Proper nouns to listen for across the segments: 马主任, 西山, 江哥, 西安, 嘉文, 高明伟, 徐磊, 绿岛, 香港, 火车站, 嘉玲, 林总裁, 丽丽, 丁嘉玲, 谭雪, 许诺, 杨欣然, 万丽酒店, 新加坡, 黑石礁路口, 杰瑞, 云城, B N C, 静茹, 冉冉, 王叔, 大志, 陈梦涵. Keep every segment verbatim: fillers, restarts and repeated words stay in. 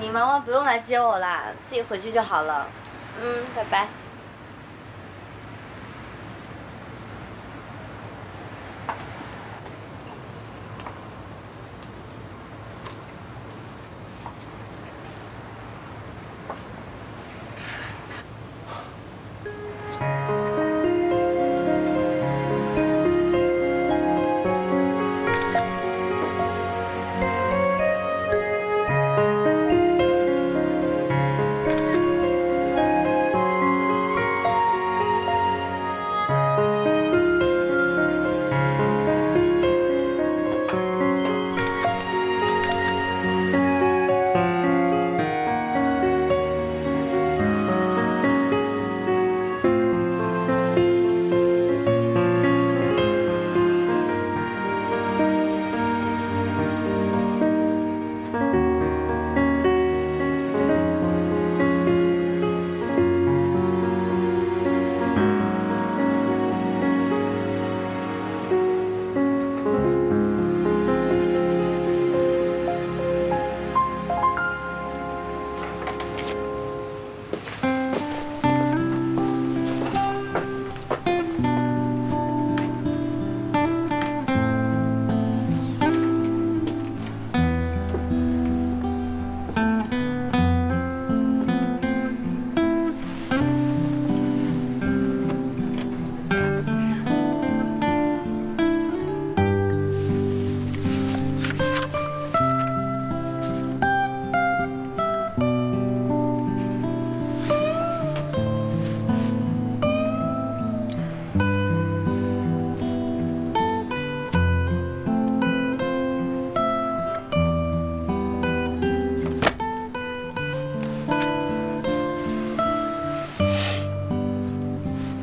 你忙完不用来接我啦，自己回去就好了。嗯，拜拜。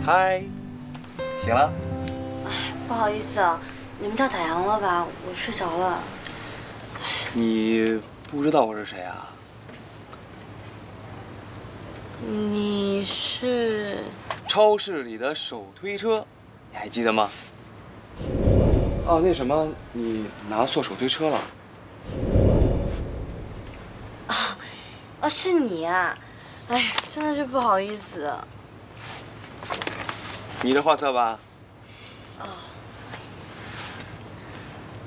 嗨， Hi, 醒了？不好意思啊，你们叫打烊了吧？我睡着了。你不知道我是谁啊？你是？超市里的手推车，你还记得吗？哦，那什么，你拿错手推车了。啊，哦，是你啊！哎，真的是不好意思。 你的画册吧，哦，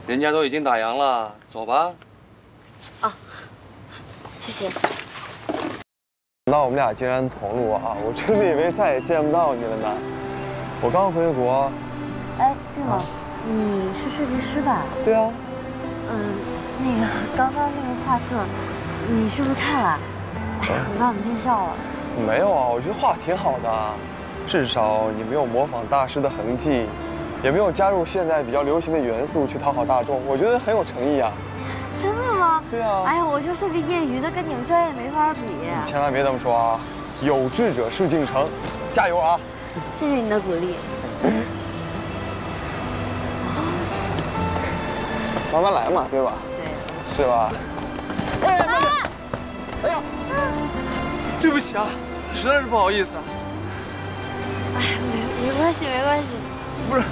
人家都已经打烊了，走吧。啊，谢谢。那我们俩竟然同路啊！我真的以为再也见不到你了呢。我刚回国。哎，对了，你是设计师吧？对啊。嗯，那个刚刚那个画册，你是不是看了？哎，我忘了介绍了。没有啊，我觉得画挺好的。 至少你没有模仿大师的痕迹，也没有加入现在比较流行的元素去讨好大众，我觉得很有诚意啊。真的吗？对啊。哎呀，我就是个业余的，跟你们专业没法比。你千万别这么说啊！有志者事竟成，加油啊！谢谢你的鼓励。慢慢来嘛，对吧？对。是吧？哎，慢点。哎呀，对不起啊，实在是不好意思啊。 哎，没没关系，没关系。不是，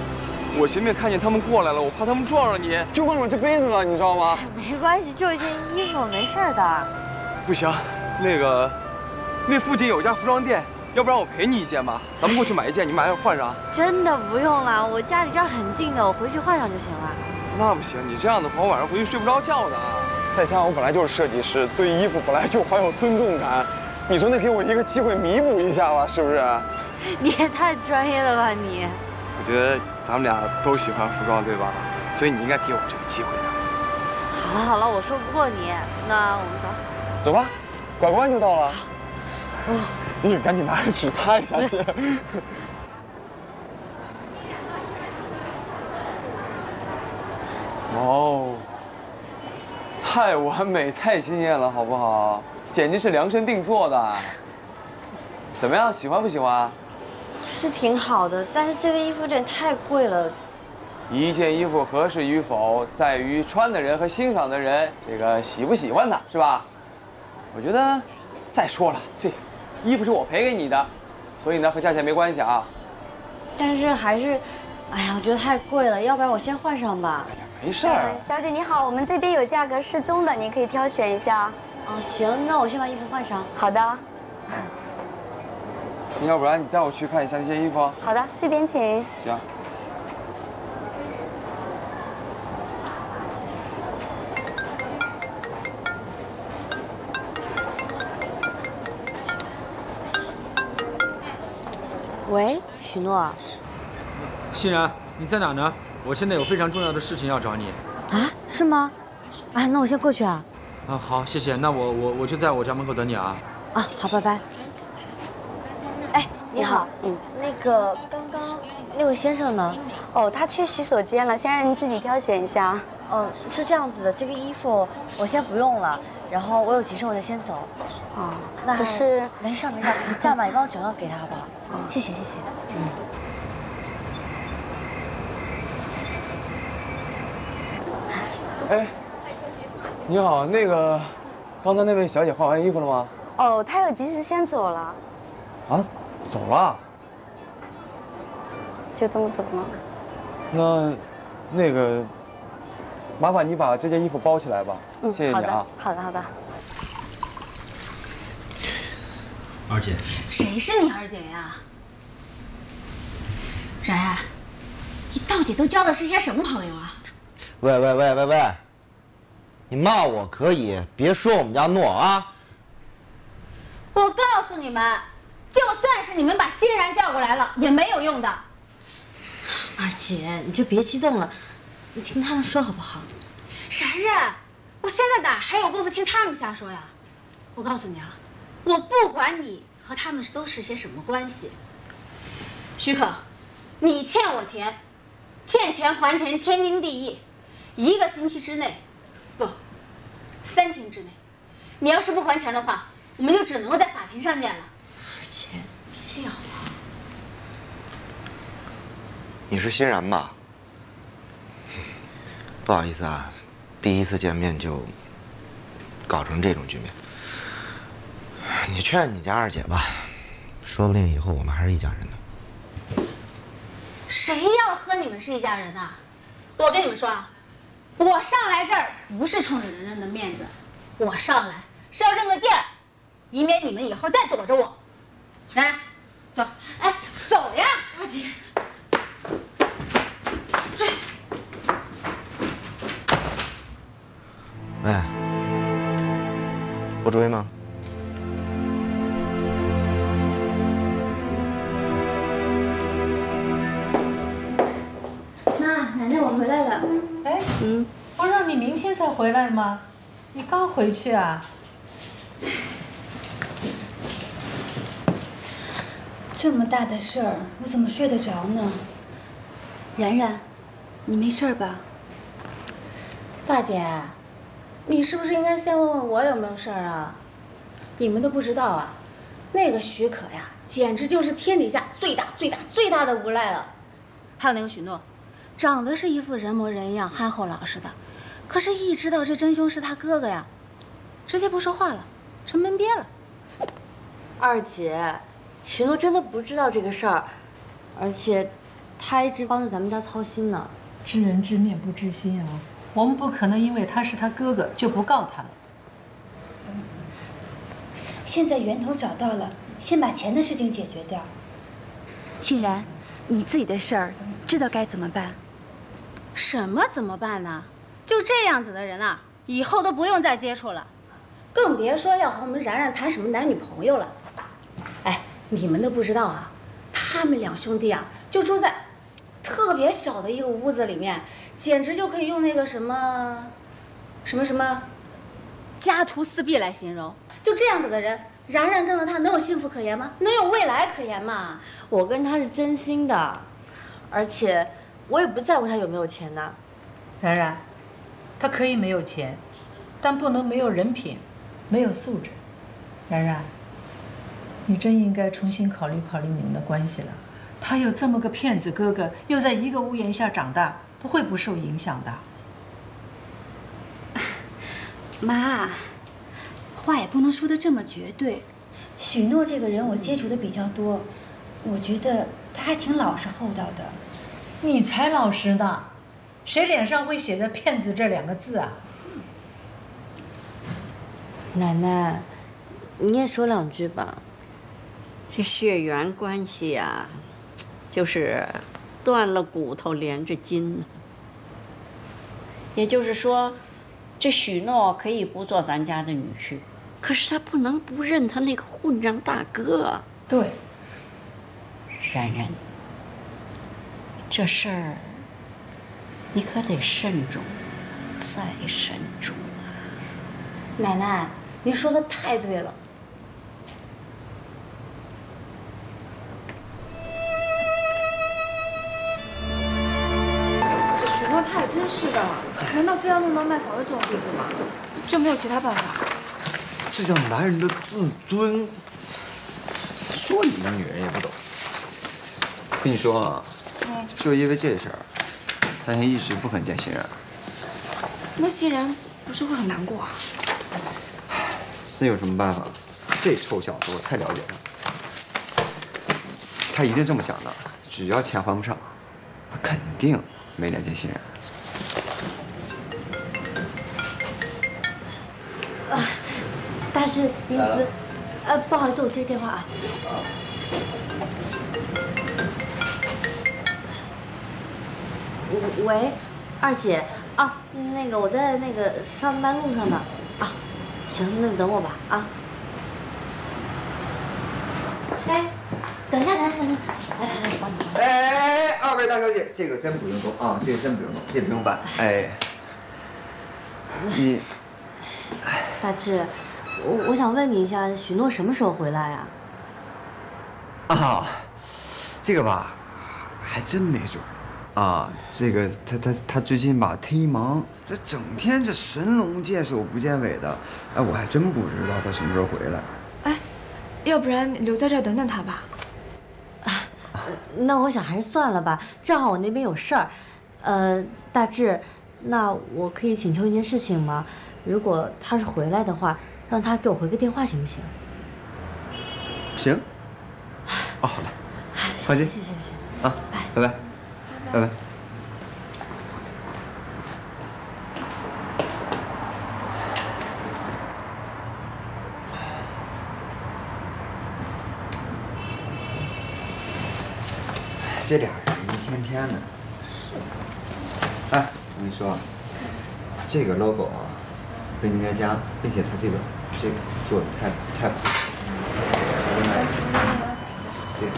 我前面看见他们过来了，我怕他们撞上你，就忘了这杯子了，你知道吗？没关系，就一件衣服，没事的。不行，那个，那附近有家服装店，要不然我赔你一件吧，咱们过去买一件，你马上换上。真的不用了，我家里这儿很近的，我回去换上就行了。那不行，你这样的话，我晚上回去睡不着觉的啊。再加上我本来就是设计师，对衣服本来就怀有尊重感，你总得给我一个机会弥补一下吧，是不是？ 你也太专业了吧你！我觉得咱们俩都喜欢服装，对吧？所以你应该给我这个机会啊。好了好了，我说不过你，那我们走。走吧，拐个弯就到了。你赶紧拿个纸擦一下先。哦，太完美，太惊艳了，好不好？简直是量身定做的。怎么样，喜欢不喜欢？ 是挺好的，但是这个衣服有点太贵了。一件衣服合适与否，在于穿的人和欣赏的人，这个喜不喜欢它，是吧？我觉得，再说了，这衣服是我赔给你的，所以呢和价钱没关系啊。但是还是，哎呀，我觉得太贵了，要不然我先换上吧。哎呀，没事儿。小姐你好，我们这边有价格适中的，你可以挑选一下。哦，行，那我先把衣服换上。好的。你要不然你带我去看一下那些衣服啊。好的，这边请。行。 喂，许诺。欣然，你在哪呢？我现在有非常重要的事情要找你。啊，是吗？哎，那我先过去啊。啊，好，谢谢。那我我我就在我家门口等你啊。啊，好，拜拜。哎，你好，嗯，那个刚刚那位先生呢？哦，他去洗手间了，先让您自己挑选一下。哦，是这样子的，这个衣服我先不用了。 然后我有急事，我就先走。哦，那可是没事没事，这样吧，你帮我转告给他好不好？哦，谢谢谢谢。嗯。哎，你好，那个，刚才那位小姐换完衣服了吗？哦，她有急事先走了。啊，走了？就这么走吗？那，那个。 麻烦你把这件衣服包起来吧，嗯，谢谢你啊。好的，好的，好的。二姐，谁是你二姐呀？然然，你到底都交的是些什么朋友啊？喂喂喂喂喂，你骂我可以，别说我们家诺啊！我告诉你们，就算是你们把欣然叫过来了，也没有用的。二姐，你就别激动了。 你听他们说好不好？然然，我现在哪还有功夫听他们瞎说呀？我告诉你啊，我不管你和他们都是些什么关系。许可，你欠我钱，欠钱还钱天经地义。一个星期之内，不，三天之内，你要是不还钱的话，我们就只能够在法庭上见了。而且，别这样嘛。你是欣然吧？ 不好意思啊，第一次见面就搞成这种局面。你劝你家二姐吧，说不定以后我们还是一家人呢。谁要和你们是一家人啊？我跟你们说啊，我上来这儿不是冲着人人的面子，我上来是要认个地儿，以免你们以后再躲着我。来，走，哎，走呀，二姐。 喂，不追吗？妈，奶奶，我回来了。哎，嗯，不是让你明天才回来吗？你刚回去啊？这么大的事儿，我怎么睡得着呢？然然，你没事吧？大姐。 你是不是应该先问问我有没有事儿啊？你们都不知道啊，那个许可呀，简直就是天底下最大最大最大的无赖了。还有那个许诺，长得是一副人模人样、憨厚老实的，可是，一知道这真凶是他哥哥呀，直接不说话了，成门憋了。二姐，许诺真的不知道这个事儿，而且他一直帮着咱们家操心呢。知人知面不知心啊。 我们不可能因为他是他哥哥就不告他了。现在源头找到了，先把钱的事情解决掉。欣然，你自己的事儿知道该怎么办？什么怎么办呢？就这样子的人啊，以后都不用再接触了，更别说要和我们然然谈什么男女朋友了。哎，你们都不知道啊，他们两兄弟啊，就住在。 特别小的一个屋子里面，简直就可以用那个什么，什么什么，家徒四壁来形容。就这样子的人，然然跟了他能有幸福可言吗？能有未来可言吗？我跟他是真心的，而且我也不在乎他有没有钱呐。然然，他可以没有钱，但不能没有人品，没有素质。然然，你真应该重新考虑考虑你们的关系了。 他有这么个骗子哥哥，又在一个屋檐下长大，不会不受影响的。妈，话也不能说得这么绝对。许诺这个人我接触的比较多，我觉得他还挺老实厚道的。你才老实呢，谁脸上会写着"骗子"这两个字啊？奶奶，你也说两句吧。这血缘关系啊，就是断了骨头连着筋。也就是说，这许诺可以不做咱家的女婿，可是他不能不认他那个混账大哥。对，冉冉，这事儿你可得慎重，再慎重啊！奶奶，您说的太对了。 许诺他也真是的，难道非要弄到卖房的这种地步吗？就没有其他办法？这叫男人的自尊。说你们女人也不懂。跟你说啊，嗯，就因为这事儿，他还一直不肯见新然。那新然不是会很难过啊？那有什么办法？这臭小子我太了解他，他一定这么想的。只要钱还不上，他肯定。 没脸见新人。啊，大师您子，呃，不好意思，我接个电话啊。喂，二姐啊，那个我在那个上班路上呢。啊，行，那你等我吧啊。哎，等一下，等一下，等一下，来来来，我帮你。哎哎哎。 二位大小姐，这个真不用动啊，这个真不用动，这不用办。哎，你，大志，我我想问你一下，许诺什么时候回来呀？啊，这个吧，还真没准儿啊。这个他他他最近吧忒忙，这整天这神龙见首不见尾的，哎，我还真不知道他什么时候回来。哎，要不然留在这儿等等他吧。 那我想还是算了吧，正好我那边有事儿。呃，大志，那我可以请求一件事情吗？如果他是回来的话，让他给我回个电话行不行？行。哦，好的，放心。谢谢谢谢啊，拜拜，拜拜。这俩人一天天的，哎，我跟你说，这个 logo 啊，不应该加，并且他这个这个做的太太不好。另外，这个，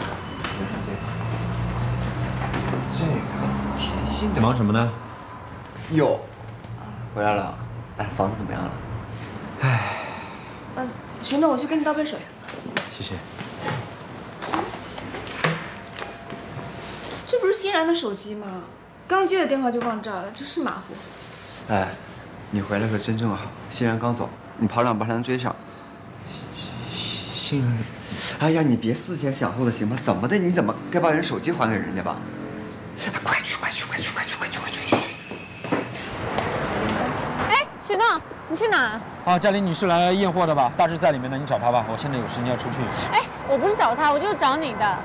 你看这个，这个甜心的。忙什么呢？哟，回来了，哎，房子怎么样了？哎，呃，行，那我去给你倒杯水。谢谢。 这不是欣然的手机吗？刚接的电话就忘这儿了，真是马虎。哎，你回来可真正好。欣然刚走，你跑两步还能追上。欣然，哎呀，你别思前想后的行吗？怎么的？你怎么该把人手机还给人家吧？哎，快去，快去，快去，快去，快去，快去，去去！哎，许诺，你去哪？啊，嘉玲女士来验货的吧？大致在里面呢，你找她吧。我现在有时间要出去。哎，我不是找她，我就是找你的。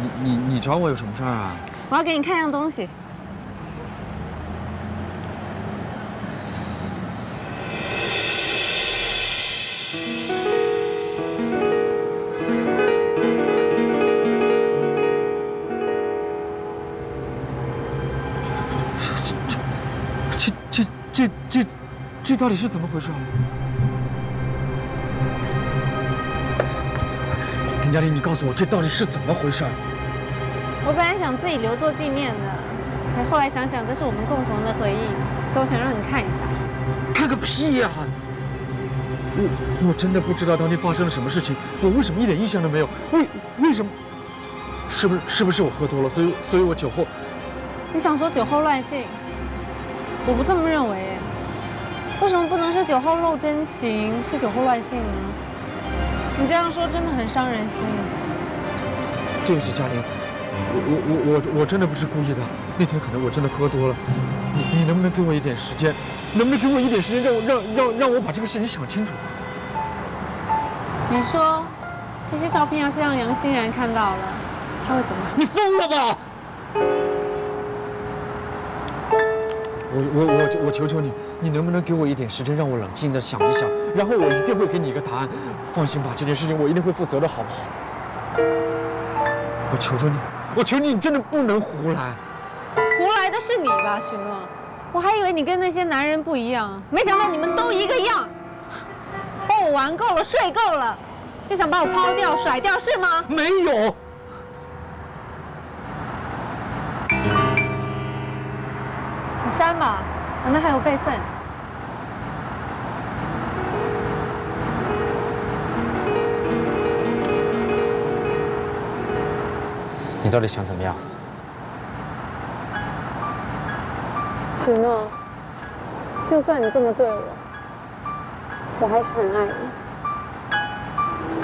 你你你找我有什么事儿啊？我要给你看样东西。这这这这这这到底是怎么回事啊？陈佳丽，你告诉我这到底是怎么回事？ 我本来想自己留作纪念的，可后来想想这是我们共同的回忆，所以我想让你看一下。看个屁呀！我我真的不知道当天发生了什么事情，我为什么一点印象都没有？为为什么？是不是是不是我喝多了？所以所以我酒后。你想说酒后乱性？我不这么认为。为什么不能是酒后露真情，是酒后乱性呢？你这样说真的很伤人心。对不起，嘉玲。 我我我我真的不是故意的，那天可能我真的喝多了。你你能不能给我一点时间？能不能给我一点时间，让我让让让我把这个事情想清楚？你说，这些照片要是让杨欣然看到了，他会怎么？你疯了吧！我我我我求求你，你能不能给我一点时间，让我冷静的想一想，然后我一定会给你一个答案。放心吧，这件事情我一定会负责的，好不好？我求求你，我求你，你真的不能胡来。胡来的是你吧，许诺？我还以为你跟那些男人不一样，没想到你们都一个样，把我玩够了，睡够了，就想把我抛掉、甩掉，是吗？没有。 删吧，我那还有备份。你到底想怎么样？许诺，就算你这么对我，我还是很爱你。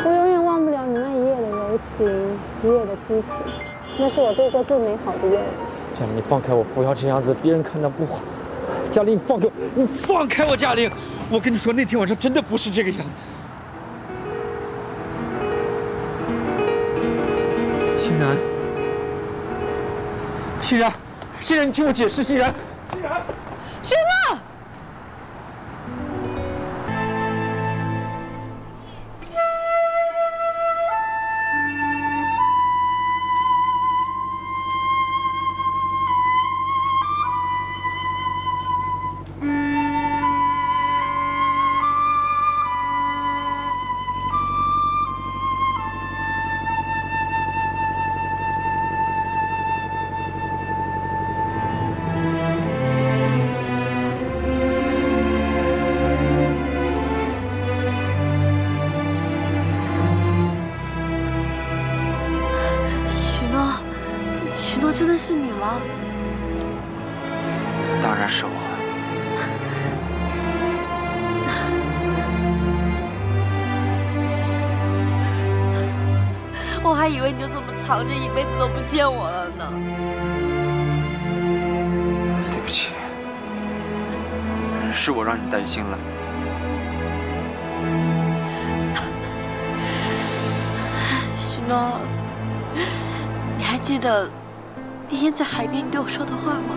我永远忘不了你那一夜的柔情，一夜的激情，那是我度过最美好的夜晚。 嘉玲，你放开我！不要这样子，别人看到不好。嘉玲，你放开我！你放开我！嘉玲，我跟你说，那天晚上真的不是这个样子。欣然，欣然，欣然，你听我解释，欣然，欣然，许诺。 藏着一辈子都不见我了呢。对不起，是我让你担心了。许诺，你还记得那天在海边你对我说的话吗？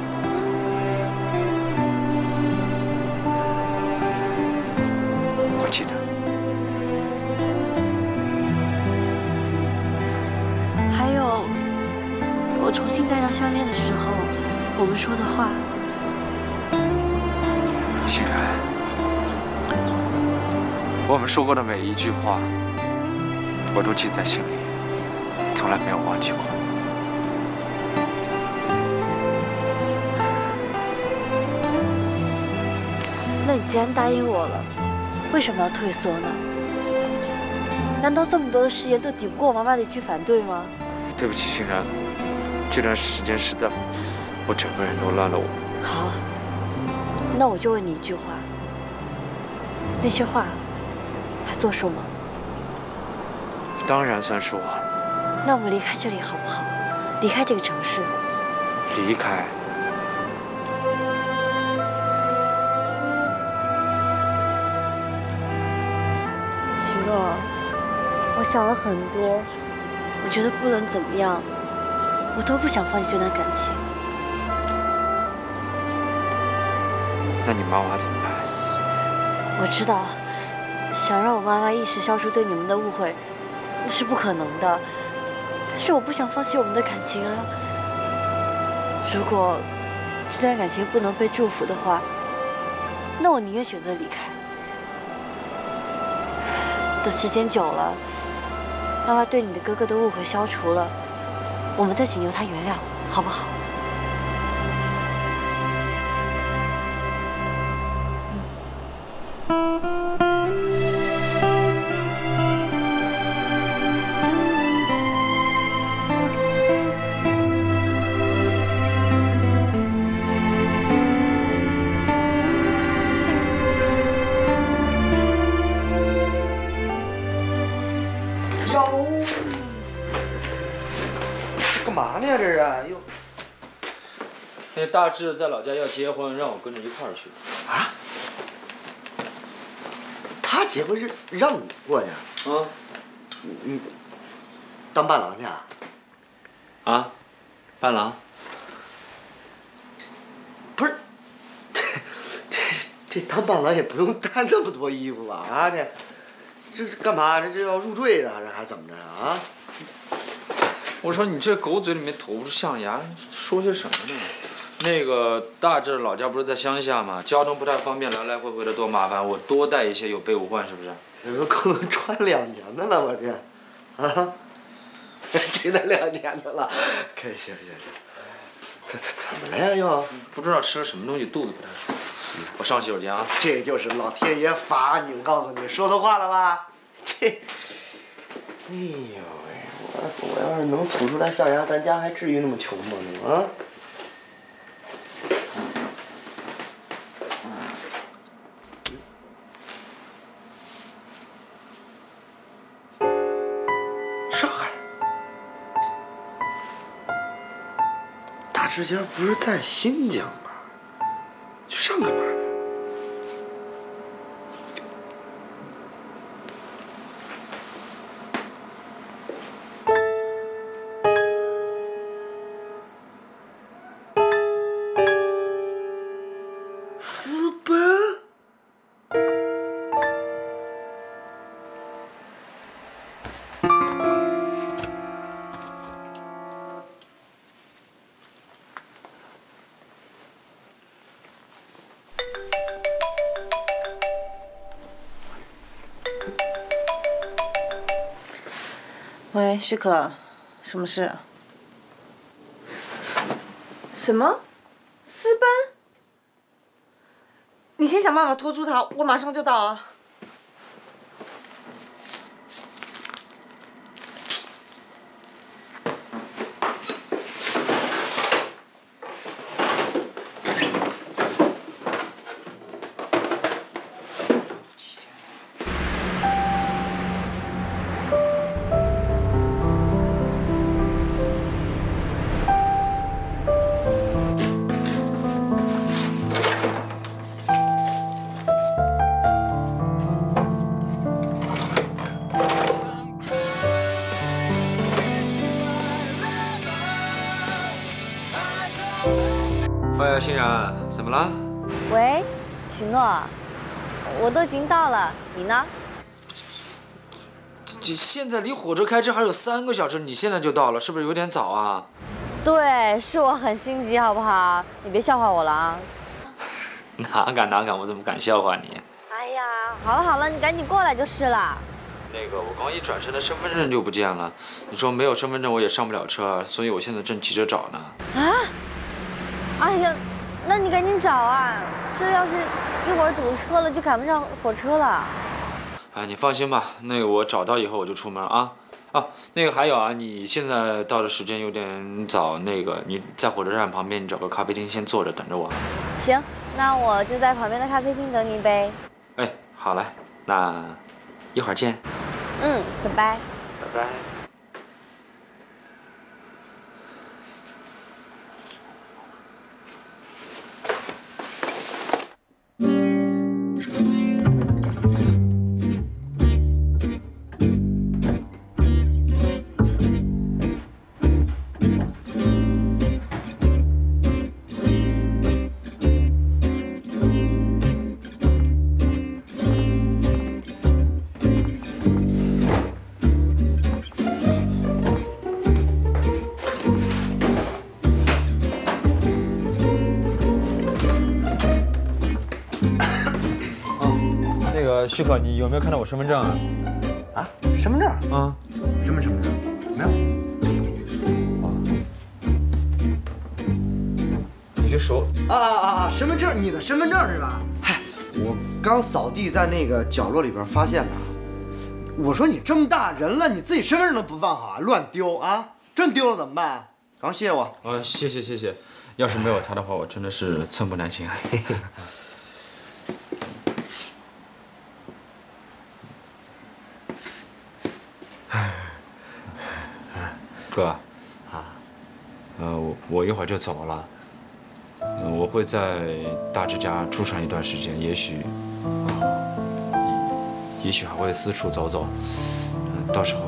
我记得。 我重新戴上项链的时候，我们说的话。欣然，我们说过的每一句话，我都记在心里，从来没有忘记过。那你既然答应我了，为什么要退缩呢？难道这么多的誓言都抵不过我妈妈的一句反对吗？对不起，欣然。 这段时间实在，我整个人都乱了。我好，那我就问你一句话：那些话还作数吗？当然算数啊。那我们离开这里好不好？离开这个城市。离开。许诺，我想了很多，我觉得不论怎么样。 我都不想放弃这段感情。那你妈妈怎么办？我知道，想让我妈妈一时消除对你们的误会，是不可能的。但是我不想放弃我们的感情啊！如果这段感情不能被祝福的话，那我宁愿选择离开。等时间久了，妈妈对你的哥哥的误会消除了。 我们再请求他原谅，好不好？有。 干嘛呢呀？这是又。那大志在老家要结婚，让我跟着一块儿去。啊？他结婚是让你过去？啊。你你当伴郎去啊？啊？伴郎？不是，这当伴郎也不用带那么多衣服吧？啊，这这是干嘛？这这要入赘了，这还怎么着啊？我说你这狗嘴里面吐不出象牙，说些什么呢？那个大志老家不是在乡下嘛，交通不太方便，来来回回的多麻烦。我多带一些有备无患，是不是？你都够能穿两年的了，我天，啊，这都两年的了，可以行行行。怎怎怎么了呀又？不知道吃了什么东西，肚子不太舒服。 我上洗手间啊！这就是老天爷罚你！我告诉你，说错话了吧？这，哎呦喂！我我要是能吐出来象牙，咱家还至于那么穷吗？啊？上海？大志家不是在新疆吗？ 上干嘛呢？私奔？喂，许可，什么事？什么？私奔？你先想办法拖住他，我马上就到啊！哎呀，欣然，怎么了？喂，许诺，我都已经到了，你呢？这现在离火车开车还有三个小时，你现在就到了，是不是有点早啊？对，是我很心急，好不好？你别笑话我了啊！哪敢哪敢，我怎么敢笑话你？哎呀，好了好了，你赶紧过来就是了。那个，我刚一转身，的身份证就不见了。你说没有身份证我也上不了车，所以我现在正急着找呢。啊？ 哎呀，那你赶紧找啊！这要是一会儿堵车了，就赶不上火车了。哎，你放心吧，那个我找到以后我就出门啊。哦、啊，那个还有啊，你现在到的时间有点早，那个你在火车站旁边，你找个咖啡厅先坐着等着我。行，那我就在旁边的咖啡厅等你呗。哎，好嘞，那一会儿见。嗯，拜拜。拜拜。 许可，你有没有看到我身份证啊？啊，身份证啊，什么身份证？没有。哦，你这手啊啊啊！身份证，你的身份证是吧？嗨，我刚扫地在那个角落里边发现了。我说你这么大人了，你自己身份证都不放好啊，乱丢啊！真丢了怎么办？刚谢我。啊，谢谢谢谢。要是没有他的话，我真的是寸步难行啊。哥，啊，呃，我我一会儿就走了，呃，我会在大志家住上一段时间，也许，也也许还会四处走走，呃，到时候，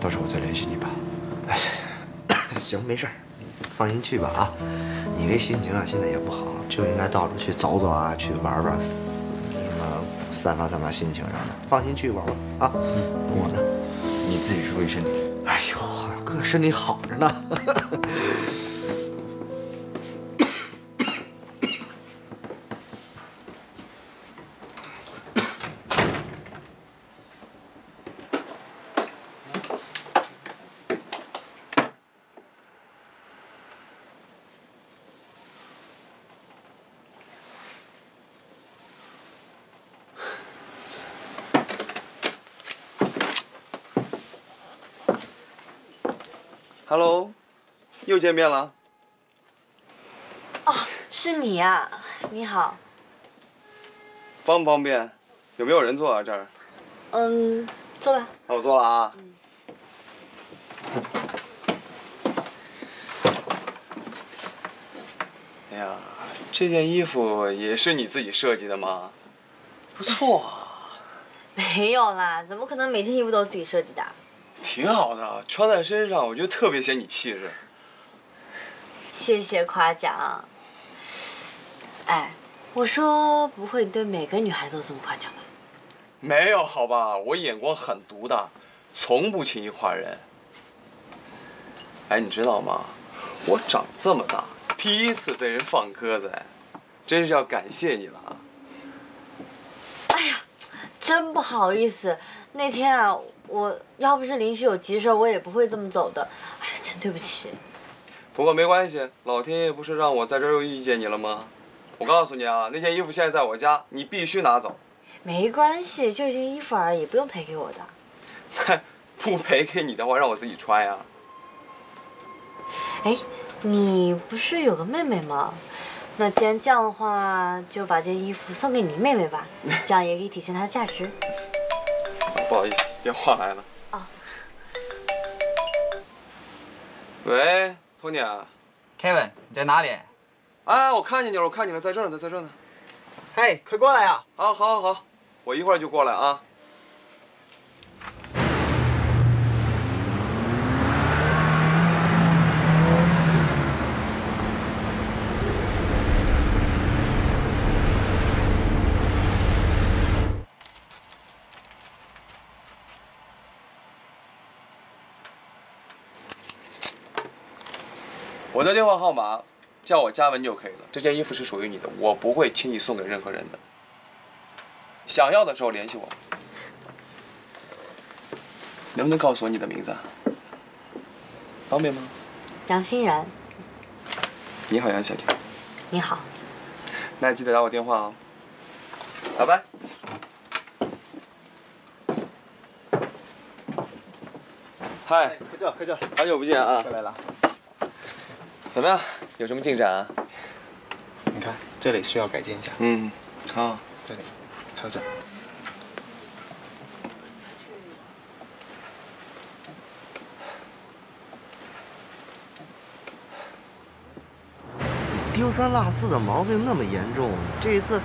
到时候我再联系你吧。哎，行，没事儿，放心去吧啊，你这心情啊，现在也不好，就应该到处去走走啊，去玩玩，什么散发散发心情啥的。放心去玩玩啊，有我呢。你自己注意身体。哎呦，哥身体好着呢。Hello， 又见面了。哦，是你呀、啊！你好。方不方便？有没有人坐啊？这儿？嗯，坐吧。那我坐了啊。嗯、哎呀，这件衣服也是你自己设计的吗？不错啊。没有啦，怎么可能每件衣服都是自己设计的？ 挺好的，穿在身上我觉得特别显你气质。谢谢夸奖。哎，我说不会你对每个女孩子都这么夸奖吧？没有好吧，我眼光很毒的，从不轻易夸人。哎，你知道吗？我长这么大第一次被人放鸽子，真是要感谢你了啊！哎呀，真不好意思，那天啊。 我要不是临时有急事，我也不会这么走的。哎，真对不起。不过没关系，老天爷不是让我在这儿又遇见你了吗？我告诉你啊，那件衣服现在在我家，你必须拿走。没关系，就一件衣服而已，不用赔给我的。不赔给你的话，让我自己穿呀。哎，你不是有个妹妹吗？那既然这样的话，就把这件衣服送给你妹妹吧，这样也可以体现它的价值。 不好意思，电话来了。啊。喂，托尼啊 ，Kevin， 你在哪里？哎，我看见你了，我看见你了，在这儿呢，在这儿呢。嘿， hey, 快过来呀、啊！啊，好，好，好，我一会儿就过来啊。我的电话号码叫我嘉文就可以了。这件衣服是属于你的，我不会轻易送给任何人的。想要的时候联系我。能不能告诉我你的名字啊？方便吗？杨欣然。你好，杨小姐。你好。那记得打我电话哦。拜拜。 嗨，快叫快叫，好久不见啊！过来了。 怎么样？有什么进展啊？你看这里需要改进一下。嗯，好，这里还有这。你丢三落四的毛病那么严重，这一次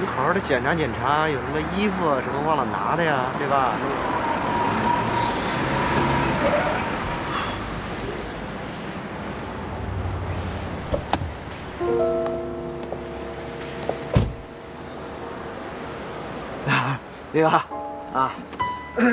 你好好的检查检查，有什么衣服啊什么忘了拿的呀，对吧？ 对吧？啊，嗯。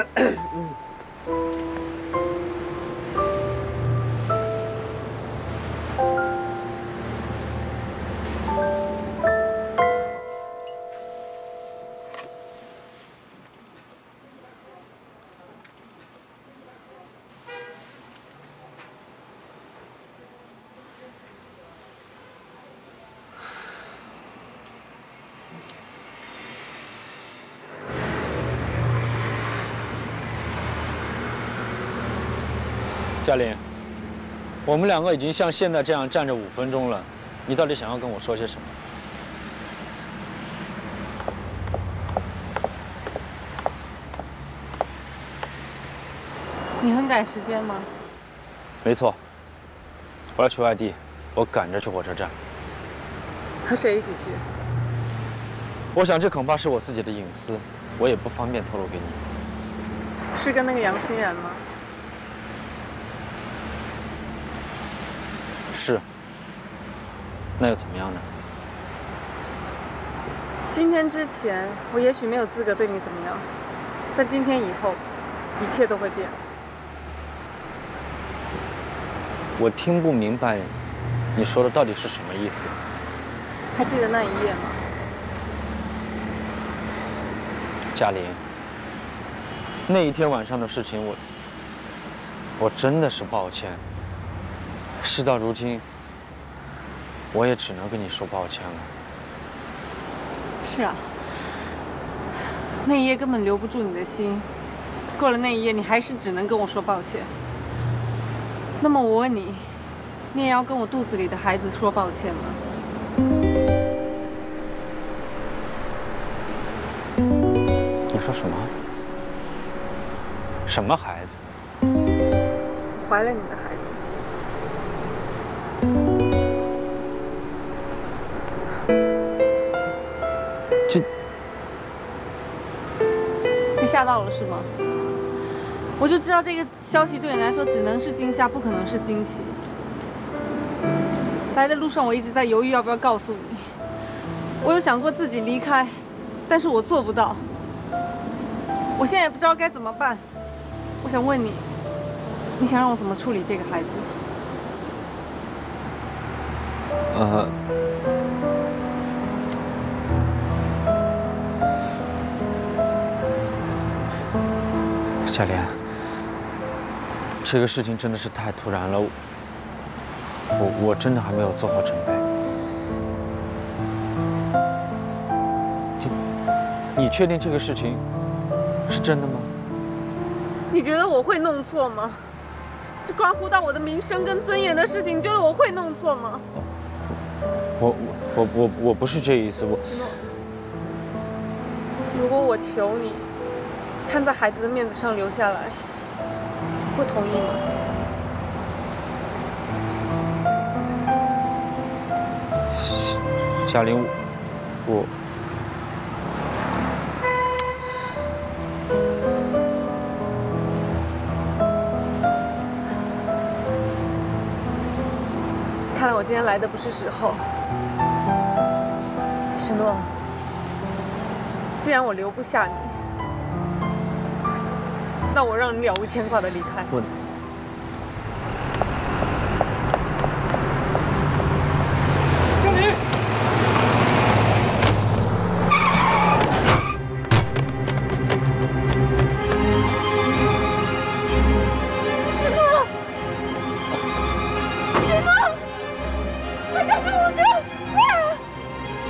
嘉林，我们两个已经像现在这样站着五分钟了，你到底想要跟我说些什么？你很赶时间吗？没错，我要去外地，我赶着去火车站。和谁一起去？我想这恐怕是我自己的隐私，我也不方便透露给你。是跟那个杨欣然吗？ 是，那又怎么样呢？今天之前，我也许没有资格对你怎么样，但今天以后，一切都会变。我听不明白，你说的到底是什么意思？还记得那一夜吗？嘉玲，那一天晚上的事情，我，我真的是抱歉。事到如今，我也只能跟你说抱歉了。 是啊，那一夜根本留不住你的心。过了那一夜，你还是只能跟我说抱歉。那么我问你，你也要跟我肚子里的孩子说抱歉吗？你说什么？什么孩子？怀了你的孩子。 吓到了是吗？我就知道这个消息对你来说只能是惊吓，不可能是惊喜。来的路上我一直在犹豫要不要告诉你，我有想过自己离开，但是我做不到。我现在也不知道该怎么办。我想问你，你想让我怎么处理这个孩子？呃。 夏莲，这个事情真的是太突然了，我我真的还没有做好准备。你你确定这个事情是真的吗？你觉得我会弄错吗？这关乎到我的名声跟尊严的事情，你觉得我会弄错吗？我我我我不是这意思，我。如果我求你。 看在孩子的面子上留下来，会同意吗？嘉玲，我看来我今天来的不是时候。许诺，既然我留不下你。 那我让你了无牵挂的离开。我。嘉玲。许诺，许诺，快点救我去！快！许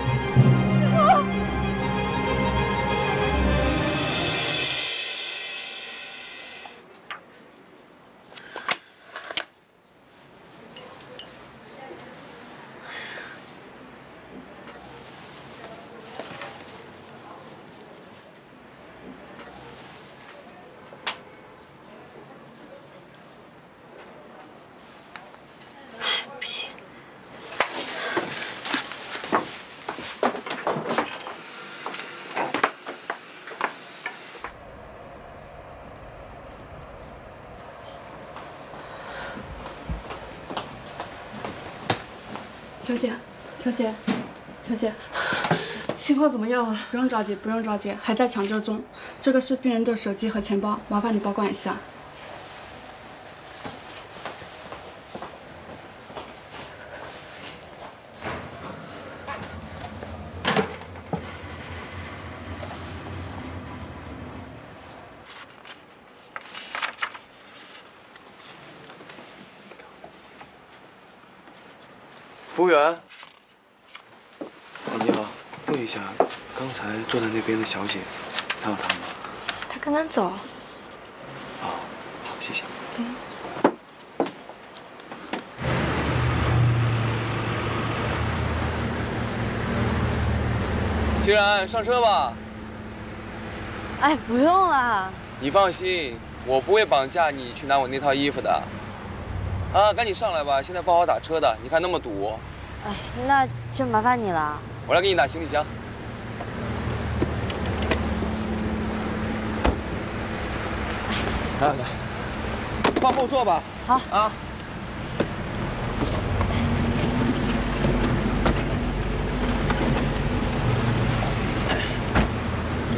诺。 小姐，小姐，小姐，情况怎么样啊？不用着急，不用着急，还在抢救中。这个是病人的手机和钱包，麻烦你保管一下。服务员。 问一下，刚才坐在那边的小姐，看到她吗？她刚刚走。哦，好，谢谢。嗯。既然，上车吧。哎，不用了。你放心，我不会绑架你去拿我那套衣服的。啊，赶紧上来吧，现在不好打车的，你看那么堵。哎，那就麻烦你了。 我来给你打行李箱。来来，放后座吧。好啊。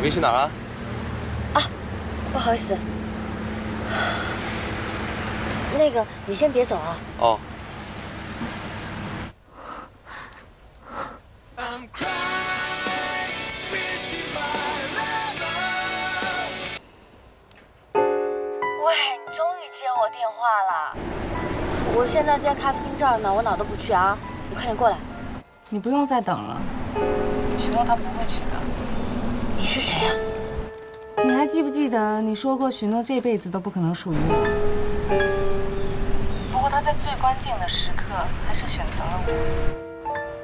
备去哪儿啊？啊，不好意思，那个你先别走啊。哦。 我现在就在咖啡厅这儿呢，我哪都不去啊！你快点过来。你不用再等了。许诺他不会去的。你是谁呀、啊？你还记不记得你说过许诺这辈子都不可能属于我？不过他在最关键的时刻还是选择了我。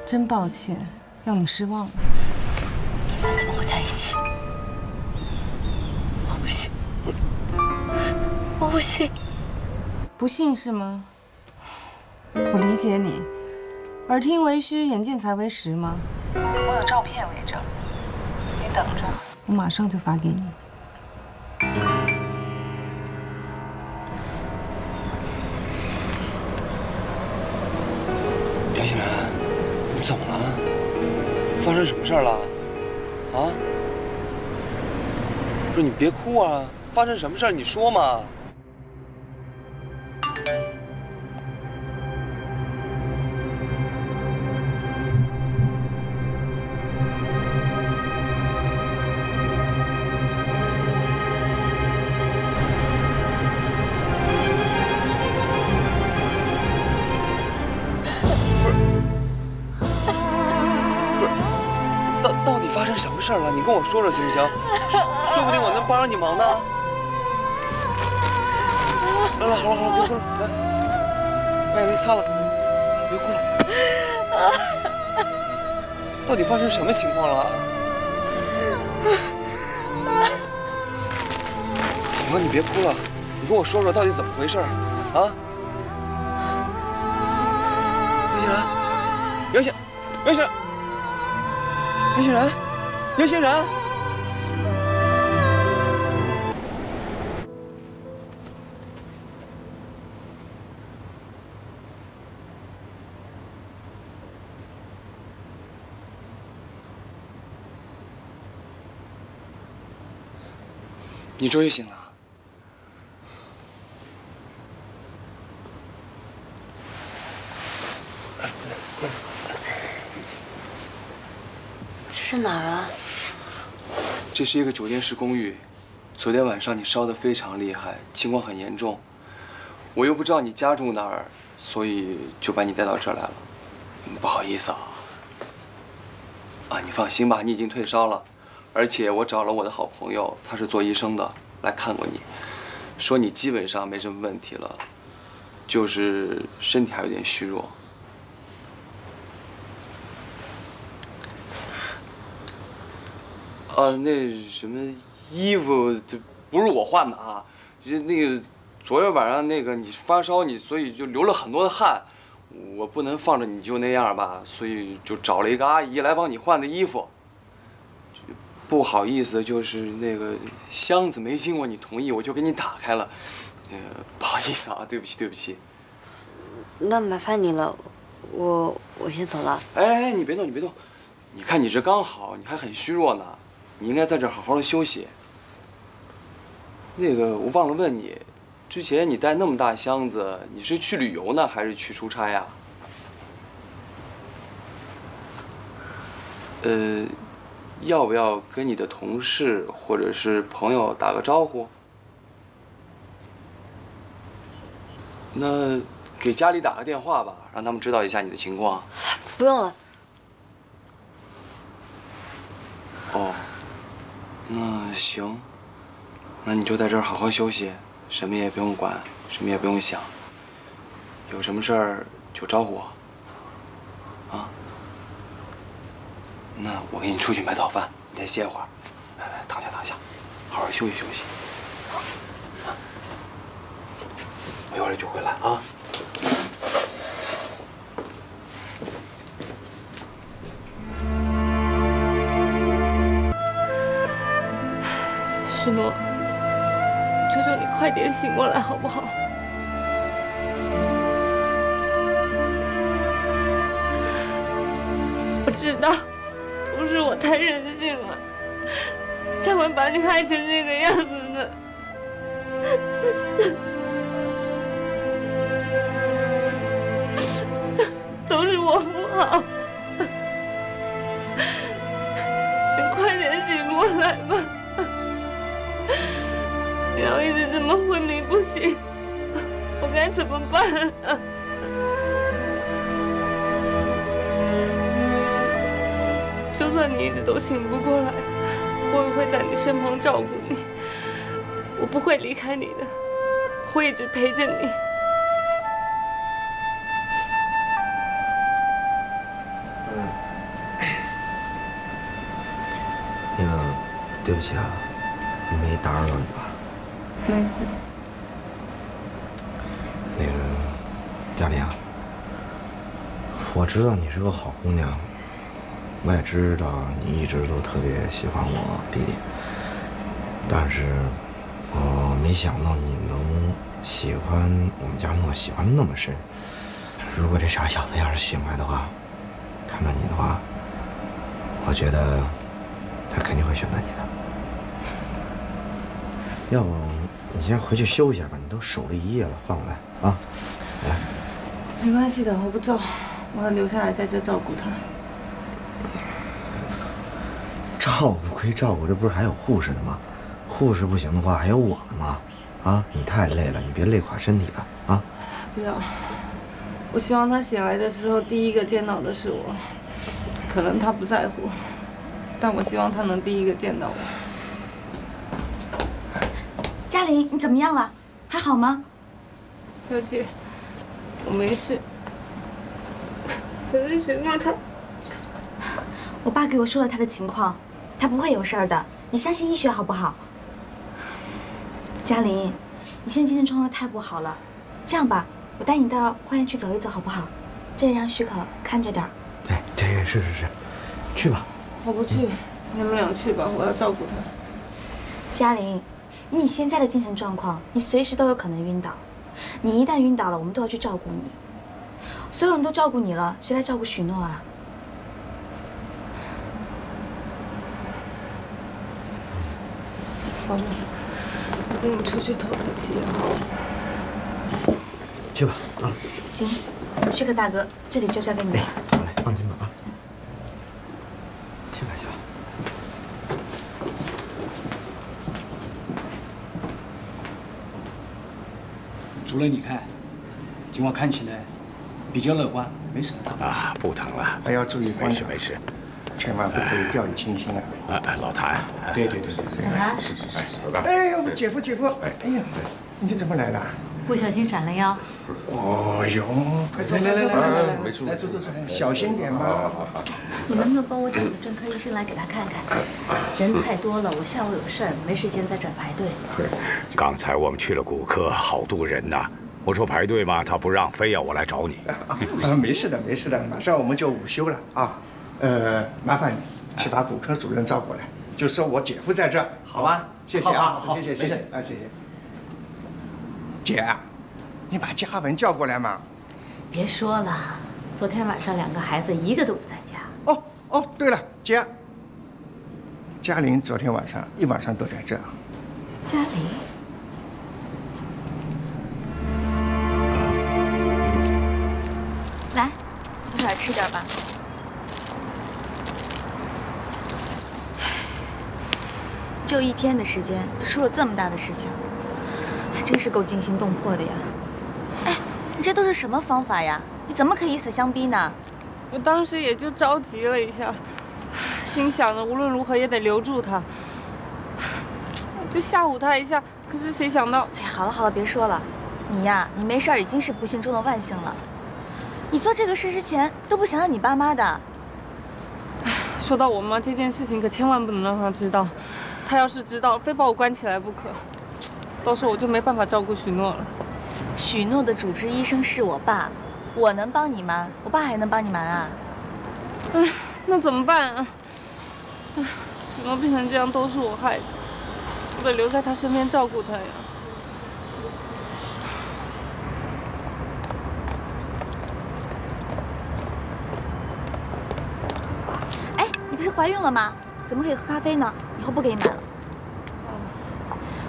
真抱歉，让你失望了。你们怎么会在一起？我不信，我不信。不信是吗？ 我理解你，耳听为虚，眼见才为实吗？我有照片为证，你等着，我马上就发给你。杨欣然，你怎么了？发生什么事儿了？啊？不是你别哭啊！发生什么事儿你说嘛？ 事了，你跟我说说行不行？说不定我能帮上你忙呢。来来，好了好了，别哭了，来，把眼泪擦了，别哭了。到底发生什么情况了？我说你别哭了，你跟我说说到底怎么回事啊？杨欣然，杨欣然，杨欣然，杨欣然。 杨欣然，你终于醒了。这是哪儿啊？ 这是一个酒店式公寓，昨天晚上你烧得非常厉害，情况很严重。我又不知道你家住哪儿，所以就把你带到这儿来了。不好意思啊。啊，你放心吧，你已经退烧了，而且我找了我的好朋友，他是做医生的，来看过你，说你基本上没什么问题了，就是身体还有点虚弱。 啊，那什么衣服这不是我换的啊，就那个昨天晚上那个你发烧你，所以就流了很多的汗，我不能放着你就那样吧，所以就找了一个阿姨来帮你换的衣服。不好意思，就是那个箱子没经过你同意，我就给你打开了，呃，不好意思啊，对不起对不起。那麻烦你了，我我先走了。哎哎，你别动你别动，你看你这刚好，你还很虚弱呢。 你应该在这儿好好的休息。那个，我忘了问你，之前你带那么大箱子，你是去旅游呢，还是去出差呀？呃，要不要跟你的同事或者是朋友打个招呼？那给家里打个电话吧，让他们知道一下你的情况。不用了。哦。 那行，那你就在这儿好好休息，什么也不用管，什么也不用想。有什么事儿就招呼我，啊？那我给你出去买早饭，你再歇一会儿。来来，躺下躺下，好好休息休息。啊，我一会儿就回来啊。 许诺，求求你快点醒过来好不好？我知道，不是我太任性了，才会把你害成这个样子的。都是我不好，你快点醒过来吧！不要一直这么昏迷不醒，我该怎么办啊？ 就算你一直都醒不过来，我也会在你身旁照顾你，我不会离开你的，我会一直陪着你。嗯，那个，对不起啊，我没打扰到你吧？没事。那个，佳丽啊，我知道你是个好姑娘。 我也知道你一直都特别喜欢我弟弟，但是我没想到你能喜欢我们家诺，喜欢那么深。如果这傻小子要是醒来的话，看到你的话，我觉得他肯定会选择你的。要不你先回去休息吧，你都守了一夜了，换我来啊！来，没关系的，我不走，我要留下来在这照顾他。 照顾归照顾，这不是还有护士呢吗？护士不行的话，还有我呢吗？啊，你太累了，你别累垮身体了啊！不要，我希望他醒来的时候第一个见到的是我。可能他不在乎，但我希望他能第一个见到我。嘉玲，你怎么样了？还好吗？小姐，我没事。可是许诺他，我爸给我说了他的情况。 他不会有事儿的，你相信医学好不好？嘉玲，你现在精神状态太不好了。这样吧，我带你到花园去走一走，好不好？这里让许可看着点儿。哎，对对，是是是，去吧。我不去，嗯、你们俩去吧，我要照顾他。嘉玲，以你现在的精神状况，你随时都有可能晕倒。你一旦晕倒了，我们都要去照顾你。所有人都照顾你了，谁来照顾许诺啊？ 我跟你出去透透气，去吧啊！行，这个大哥，这里就交给你了。好嘞，放心吧啊！去吧去吧。主任，你看，情况看起来比较乐观，没什么大问题啊，不疼了。还要注意观察，没事没事。 千万不可以掉以轻心啊！哎哎，老谭，对对对对对，是是是是。哎，我们姐夫姐夫，哎呀，你怎么来了？不小心闪了腰。哦哟，快坐，来来来来来，没事，来坐坐坐，小心点嘛。好好好。你能不能帮我找个专科医生来给他看看？人太多了，我下午有事儿，没时间再转排队。刚才我们去了骨科，好多人呐。 我说排队嘛，他不让，非要我来找你。啊，没事的，没事的，马上我们就午休了啊。 呃，麻烦你去把骨科主任召过来，就说我姐夫在这儿，好吧？谢谢啊，谢谢谢谢啊，谢谢。姐，你把嘉文叫过来嘛。别说了，昨天晚上两个孩子一个都不在家。哦哦，对了，姐，嘉玲昨天晚上一晚上都在这儿。嘉玲。 来，多少吃点吧。 就一天的时间，就出了这么大的事情，还真是够惊心动魄的呀！哎，你这都是什么方法呀？你怎么可以以死相逼呢？我当时也就着急了一下，心想着无论如何也得留住他，就吓唬他一下。可是谁想到……哎，好了好了，别说了，你呀，你没事儿已经是不幸中的万幸了。你做这个事之前都不想想你爸妈的。哎，说到我妈这件事情，可千万不能让她知道。 他要是知道，非把我关起来不可，到时候我就没办法照顾许诺了。许诺的主治医生是我爸，我能帮你瞒？我爸还能帮你瞒啊？哎，那怎么办啊？哎，许诺变成这样都是我害的，我得留在他身边照顾他呀。哎，你不是怀孕了吗？怎么可以喝咖啡呢？以后不给你买了。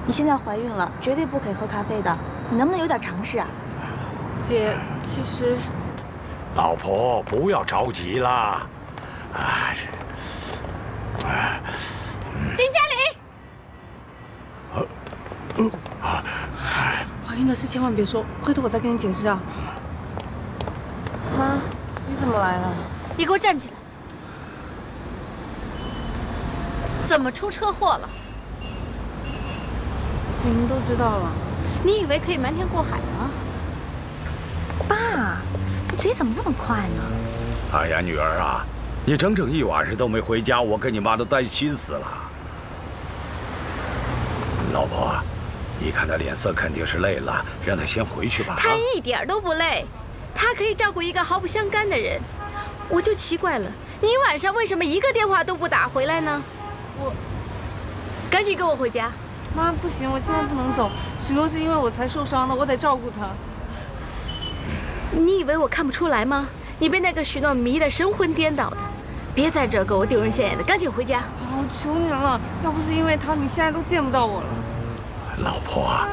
你现在怀孕了，绝对不可以喝咖啡的。你能不能有点常识啊？姐，其实……老婆，不要着急啦。哎，哎，丁家礼。啊，怀孕的事千万别说，回头我再跟你解释啊。妈，你怎么来了？你给我站起来！怎么出车祸了？你们都知道了。你以为可以瞒天过海吗？爸，你嘴怎么这么快呢？哎呀，女儿啊，你整整一晚上都没回家，我跟你妈都担心死了。老婆啊，你看她脸色肯定是累了，让她先回去吧。她一点都不累，她可以照顾一个毫不相干的人。我就奇怪了，你晚上为什么一个电话都不打回来呢？我，赶紧跟我回家。妈，不行，我现在不能走。许诺是因为我才受伤的，我得照顾他。你以为我看不出来吗？你被那个许诺迷得神魂颠倒的，别在这给我丢人现眼的，赶紧回家。我求您了，要不是因为他，你现在都见不到我了。老婆啊，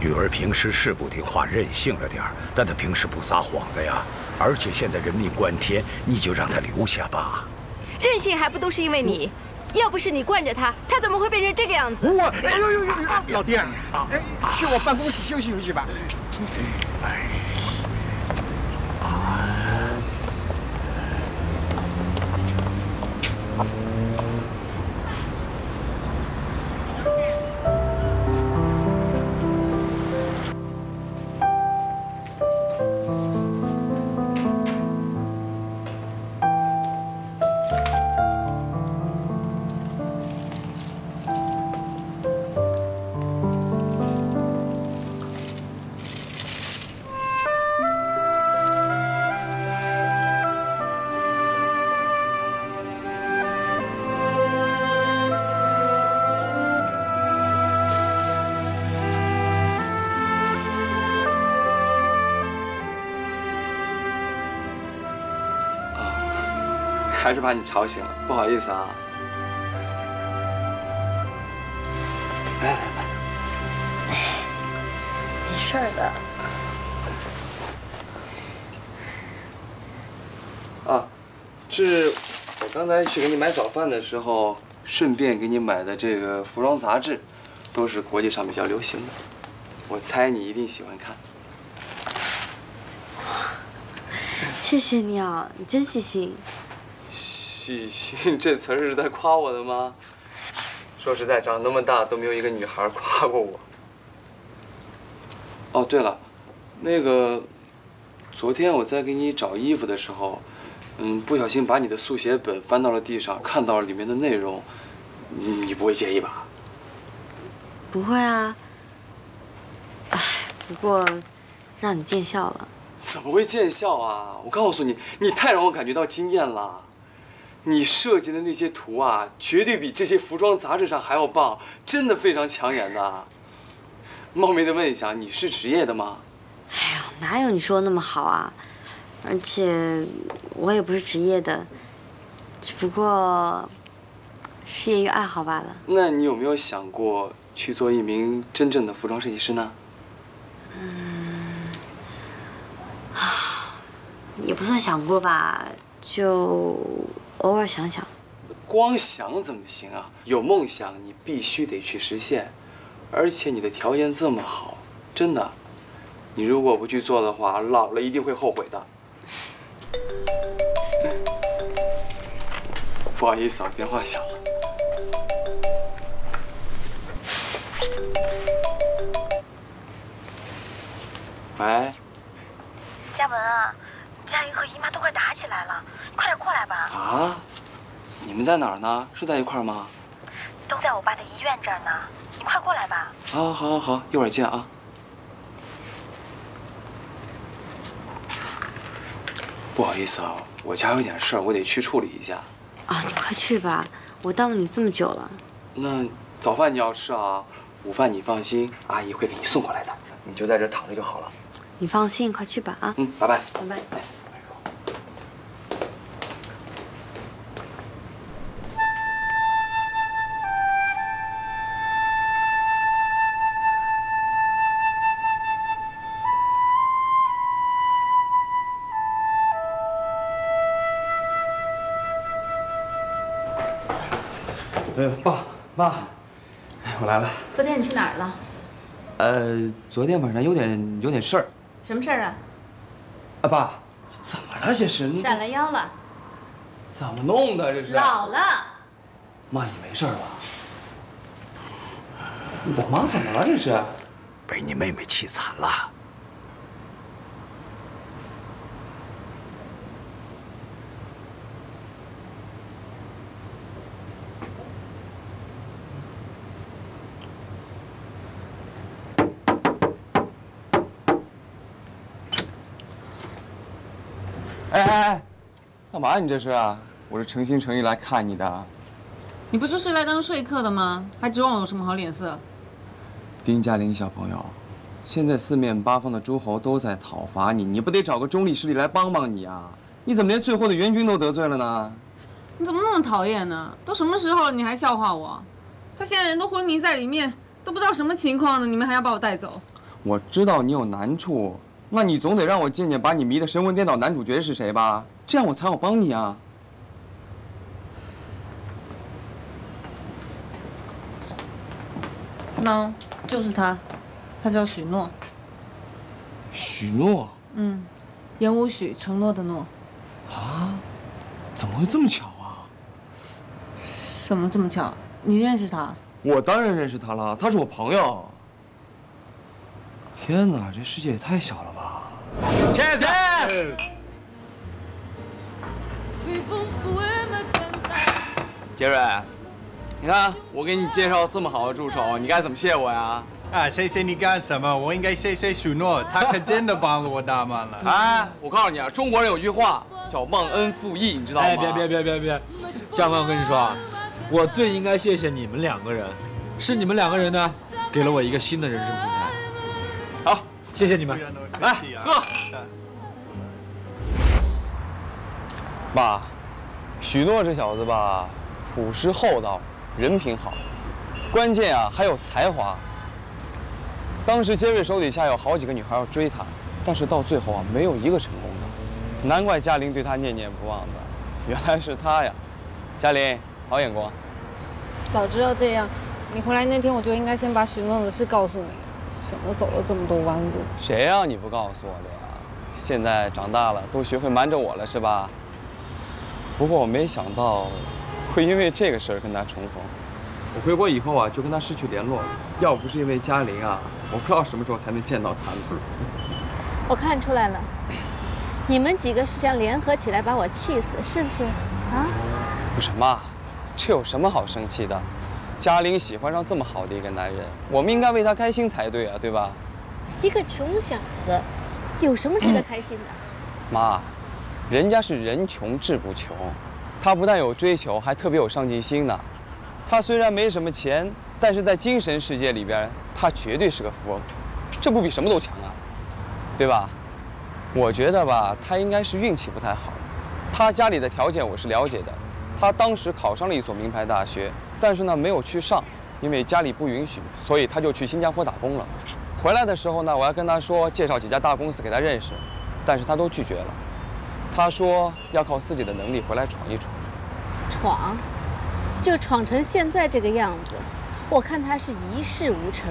女儿平时是不听话，任性了点儿，但她平时不撒谎的呀。而且现在人命关天，你就让她留下吧。任性还不都是因为你？要不是你惯着他，他怎么会变成这个样子？我，哎呦呦呦！老弟，哎，去我办公室休息休息吧。哎，还是把你吵醒了，不好意思啊。来来来，哎，没事的。啊，这是我刚才去给你买早饭的时候，顺便给你买的这个服装杂志，都是国际上比较流行的，我猜你一定喜欢看。哇，谢谢你啊，你真细心。 细心这词儿是在夸我的吗？说实在，长那么大都没有一个女孩夸过我。哦，对了，那个，昨天我在给你找衣服的时候，嗯，不小心把你的速写本翻到了地上，看到了里面的内容，你不会介意吧？不会啊。哎，不过，让你见笑了。怎么会见笑啊？我告诉你，你太让我感觉到惊艳了。 你设计的那些图啊，绝对比这些服装杂志上还要棒，真的非常抢眼的。冒昧的问一下，你是职业的吗？哎呀，哪有你说那么好啊！而且我也不是职业的，只不过是业余爱好罢了。那你有没有想过去做一名真正的服装设计师呢？嗯，啊，也不算想过吧，就。 偶尔想想，光想怎么行啊？有梦想，你必须得去实现。而且你的条件这么好，真的，你如果不去做的话，老了一定会后悔的。不好意思啊，电话响了。喂，嘉文啊。 佳莹和姨妈都快打起来了，快点过来吧！啊，你们在哪儿呢？是在一块儿吗？都在我爸的医院这儿呢，你快过来吧！啊，好，好，好，一会儿见啊！不好意思啊，我家有点事儿，我得去处理一下。啊，你快去吧，我耽误你这么久了。那早饭你要吃啊，午饭你放心，阿姨会给你送过来的，你就在这躺着就好了。你放心，快去吧啊！嗯，拜拜，拜拜。呃，爸妈，我来了。昨天你去哪儿了？呃，昨天晚上有点有点事儿。什么事儿啊？啊，爸，怎么了这是？闪了腰了。怎么弄的这是？老了。妈，你没事吧？我妈怎么了这是？被你妹妹气惨了。 哎哎哎，干嘛你这是啊？我是诚心诚意来看你的。你不就是来当说客的吗？还指望我有什么好脸色？丁嘉玲小朋友，现在四面八方的诸侯都在讨伐你，你不得找个中立势力来帮帮你啊？你怎么连最后的元军都得罪了呢？你怎么那么讨厌呢？都什么时候了你还笑话我？他现在人都昏迷在里面，都不知道什么情况呢，你们还要把我带走？我知道你有难处。 那你总得让我见见把你迷得神魂颠倒男主角是谁吧，这样我才好帮你啊。那，就是他，他叫许诺。许诺？嗯，言无许，承诺的诺。啊？怎么会这么巧啊？什么这么巧？你认识他？我当然认识他了，他是我朋友。 天哪，这世界也太小了吧 ！Cheers！ 杰瑞，你看我给你介绍这么好的助手，你该怎么谢我呀？啊，谢谢你干什么？我应该谢谢许诺，他可真的帮了我大忙了。哎，我告诉你啊，中国人有句话叫忘恩负义，你知道吗？哎，别别别别别，江哥，我跟你说啊，我最应该谢谢你们两个人，是你们两个人呢，给了我一个新的人生平台。 好，谢谢你们。来喝。爸，许诺这小子吧，朴实厚道，人品好，关键啊还有才华。当时杰瑞手底下有好几个女孩要追他，但是到最后啊，没有一个成功的。难怪嘉玲对他念念不忘的，原来是他呀！嘉玲，好眼光。早知道这样，你回来那天我就应该先把许诺的事告诉你。 省得走了这么多弯路。谁让你不告诉我的呀？现在长大了，都学会瞒着我了是吧？不过我没想到会因为这个事儿跟他重逢。我回国以后啊，就跟他失去联络了。要不是因为嘉玲啊，我不知道什么时候才能见到他们。我看出来了，你们几个是想联合起来把我气死，是不是？啊？不是妈，这有什么好生气的？ 嘉玲喜欢上这么好的一个男人，我们应该为他开心才对啊，对吧？一个穷小子，有什么值得开心的？妈，人家是人穷志不穷，他不但有追求，还特别有上进心呢。他虽然没什么钱，但是在精神世界里边，他绝对是个富翁，这不比什么都强啊，对吧？我觉得吧，他应该是运气不太好。他家里的条件我是了解的，他当时考上了一所名牌大学。 但是呢，没有去上，因为家里不允许，所以他就去新加坡打工了。回来的时候呢，我还跟他说介绍几家大公司给他认识，但是他都拒绝了。他说要靠自己的能力回来闯一闯。闯，就闯成现在这个样子，我看他是一事无成。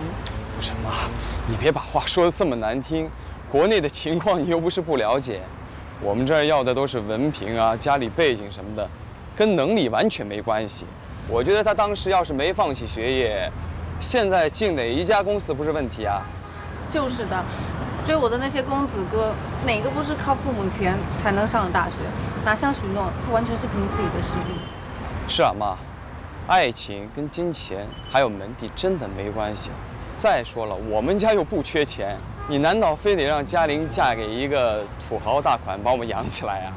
不是妈，你别把话说得这么难听。国内的情况你又不是不了解，我们这儿要的都是文凭啊、家里背景什么的，跟能力完全没关系。 我觉得他当时要是没放弃学业，现在进哪一家公司不是问题啊？就是的，追我的那些公子哥，哪个不是靠父母钱才能上的大学？哪像许诺，他完全是凭自己的实力。是啊，妈，爱情跟金钱还有门第真的没关系。再说了，我们家又不缺钱，你难道非得让嘉玲嫁给一个土豪大款把我们养起来啊？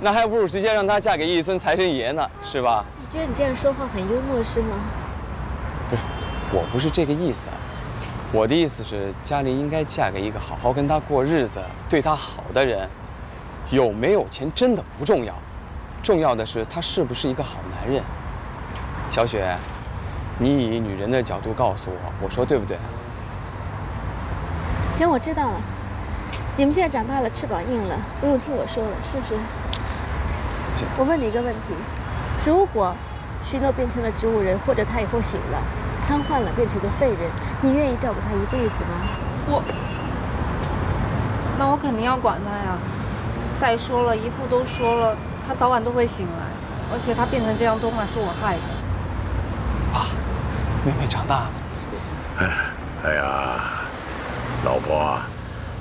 那还不如直接让她嫁给一尊财神爷呢，是吧？ 觉得你这样说话很幽默是吗？不是，我不是这个意思。我的意思是，嘉玲应该嫁给一个好好跟她过日子、对她好的人。有没有钱真的不重要，重要的是她是不是一个好男人。小雪，你以女人的角度告诉我，我说对不对？行，我知道了。你们现在长大了，翅膀硬了，不用听我说了，是不是？我问你一个问题。 如果许诺变成了植物人，或者他以后醒了，瘫痪了，变成个废人，你愿意照顾他一辈子吗？我，那我肯定要管他呀。再说了，姨父都说了，他早晚都会醒来，而且他变成这样，多半是我害的。爸，妹妹长大了。哎，哎呀，老婆。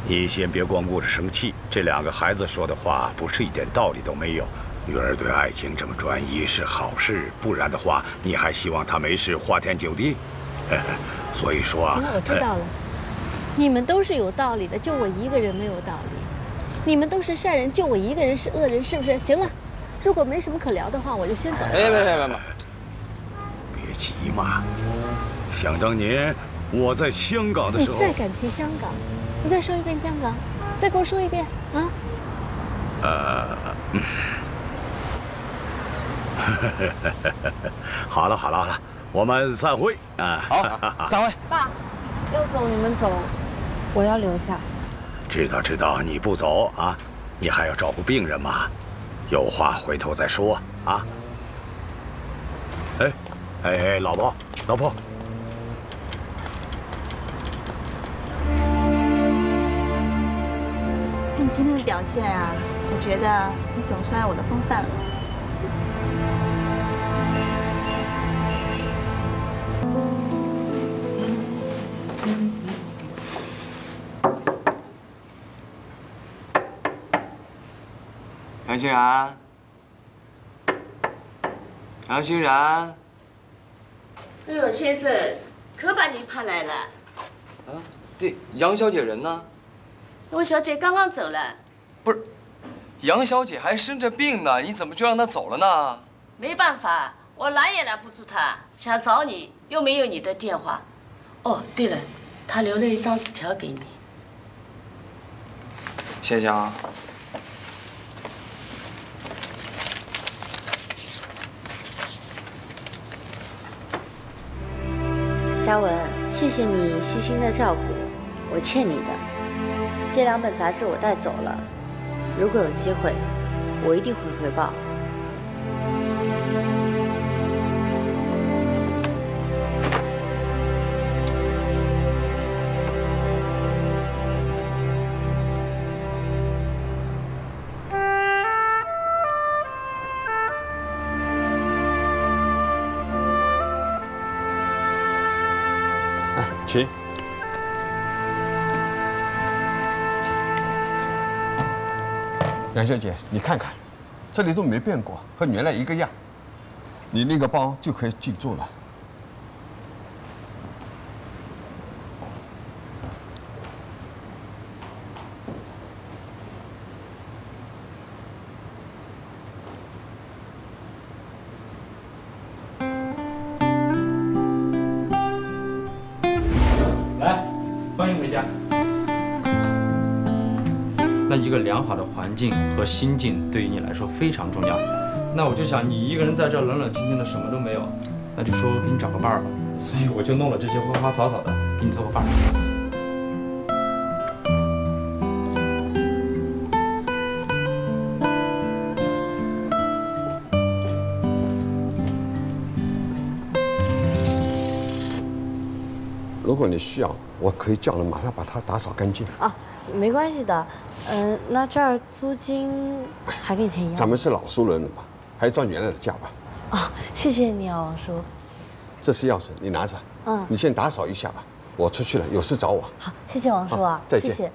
你先别光顾着生气，这两个孩子说的话不是一点道理都没有。女儿对爱情这么专一是好事，不然的话，你还希望她没事花天酒地？所以说啊，行了，我知道了。你们都是有道理的，就我一个人没有道理。你们都是善人，就我一个人是恶人，是不是？行了，如果没什么可聊的话，我就先走了。别别别别别，别急嘛！想当年我在香港的时候，你再敢提香港？ 你再说一遍香港，再给我说一遍啊！呃，好了好了好了，我们散会啊！好，散会。爸，要走你们走，我要留下。知道知道，你不走啊，你还要照顾病人嘛，有话回头再说啊。哎，哎哎，老婆，老婆。 今天的表现啊，我觉得你总算有我的风范了。杨欣然，杨欣然。哎呦，先生，可把你盼来了。啊，对，杨小姐人呢？ 我小姐刚刚走了，不是，杨小姐还生着病呢，你怎么就让她走了呢？没办法，我拦也拦不住她，想找你又没有你的电话。哦，对了，她留了一张纸条给你，谢谢啊。嘉文，谢谢你细心的照顾，我欠你的。 这两本杂志我带走了，如果有机会，我一定会回报。哎，吃。 杨小姐，你看看，这里都没变过，和原来一个样。你那个包就可以进驻了。来，欢迎回家。 那一个良好的环境和心境对于你来说非常重要。那我就想，你一个人在这冷冷清清的，什么都没有，那就说给你找个伴儿吧。所以我就弄了这些花花草草的，给你做个伴儿。如果你需要，我可以叫人马上把它打扫干净啊。 没关系的，嗯、呃，那这儿租金还跟以前一样。咱们是老熟人了吧，还是照原来的价吧。哦，谢谢你啊，王叔。这是钥匙，你拿着。嗯。你先打扫一下吧，我出去了，有事找我。好，谢谢王叔啊，啊再见。谢谢。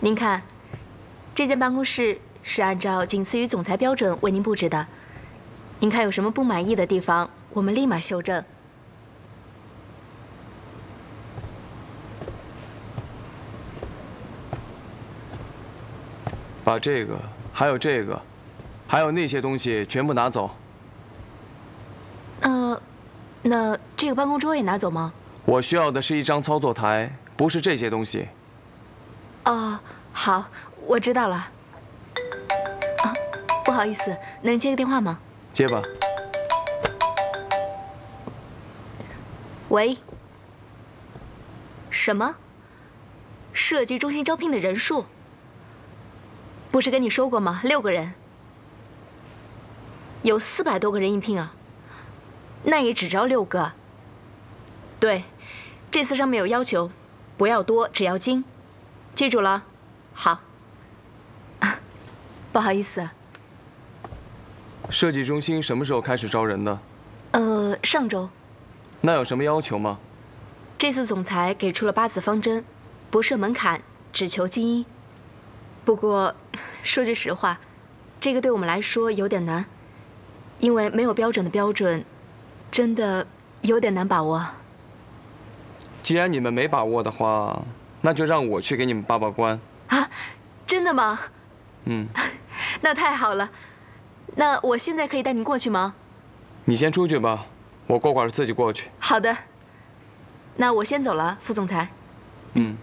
您看，这间办公室是按照仅次于总裁标准为您布置的。您看有什么不满意的地方，我们立马修正。把这个，还有这个，还有那些东西全部拿走。呃，那这个办公桌也拿走吗？我需要的是一张操作台，不是这些东西。哦。 好，我知道了。啊，不好意思，能接个电话吗？接吧。喂，什么？设计中心招聘的人数？不是跟你说过吗？六个人，有四百多个人应聘啊，那也只招六个。对，这次上面有要求，不要多，只要精，记住了。好。 不好意思，设计中心什么时候开始招人的？呃，上周。那有什么要求吗？这次总裁给出了八字方针，不设门槛，只求精英。不过，说句实话，这个对我们来说有点难，因为没有标准的标准，真的有点难把握。既然你们没把握的话，那就让我去给你们把把关。啊，真的吗？ 嗯，那太好了。那我现在可以带您过去吗？你先出去吧，我过会儿自己过去。好的，那我先走了，副总裁。嗯。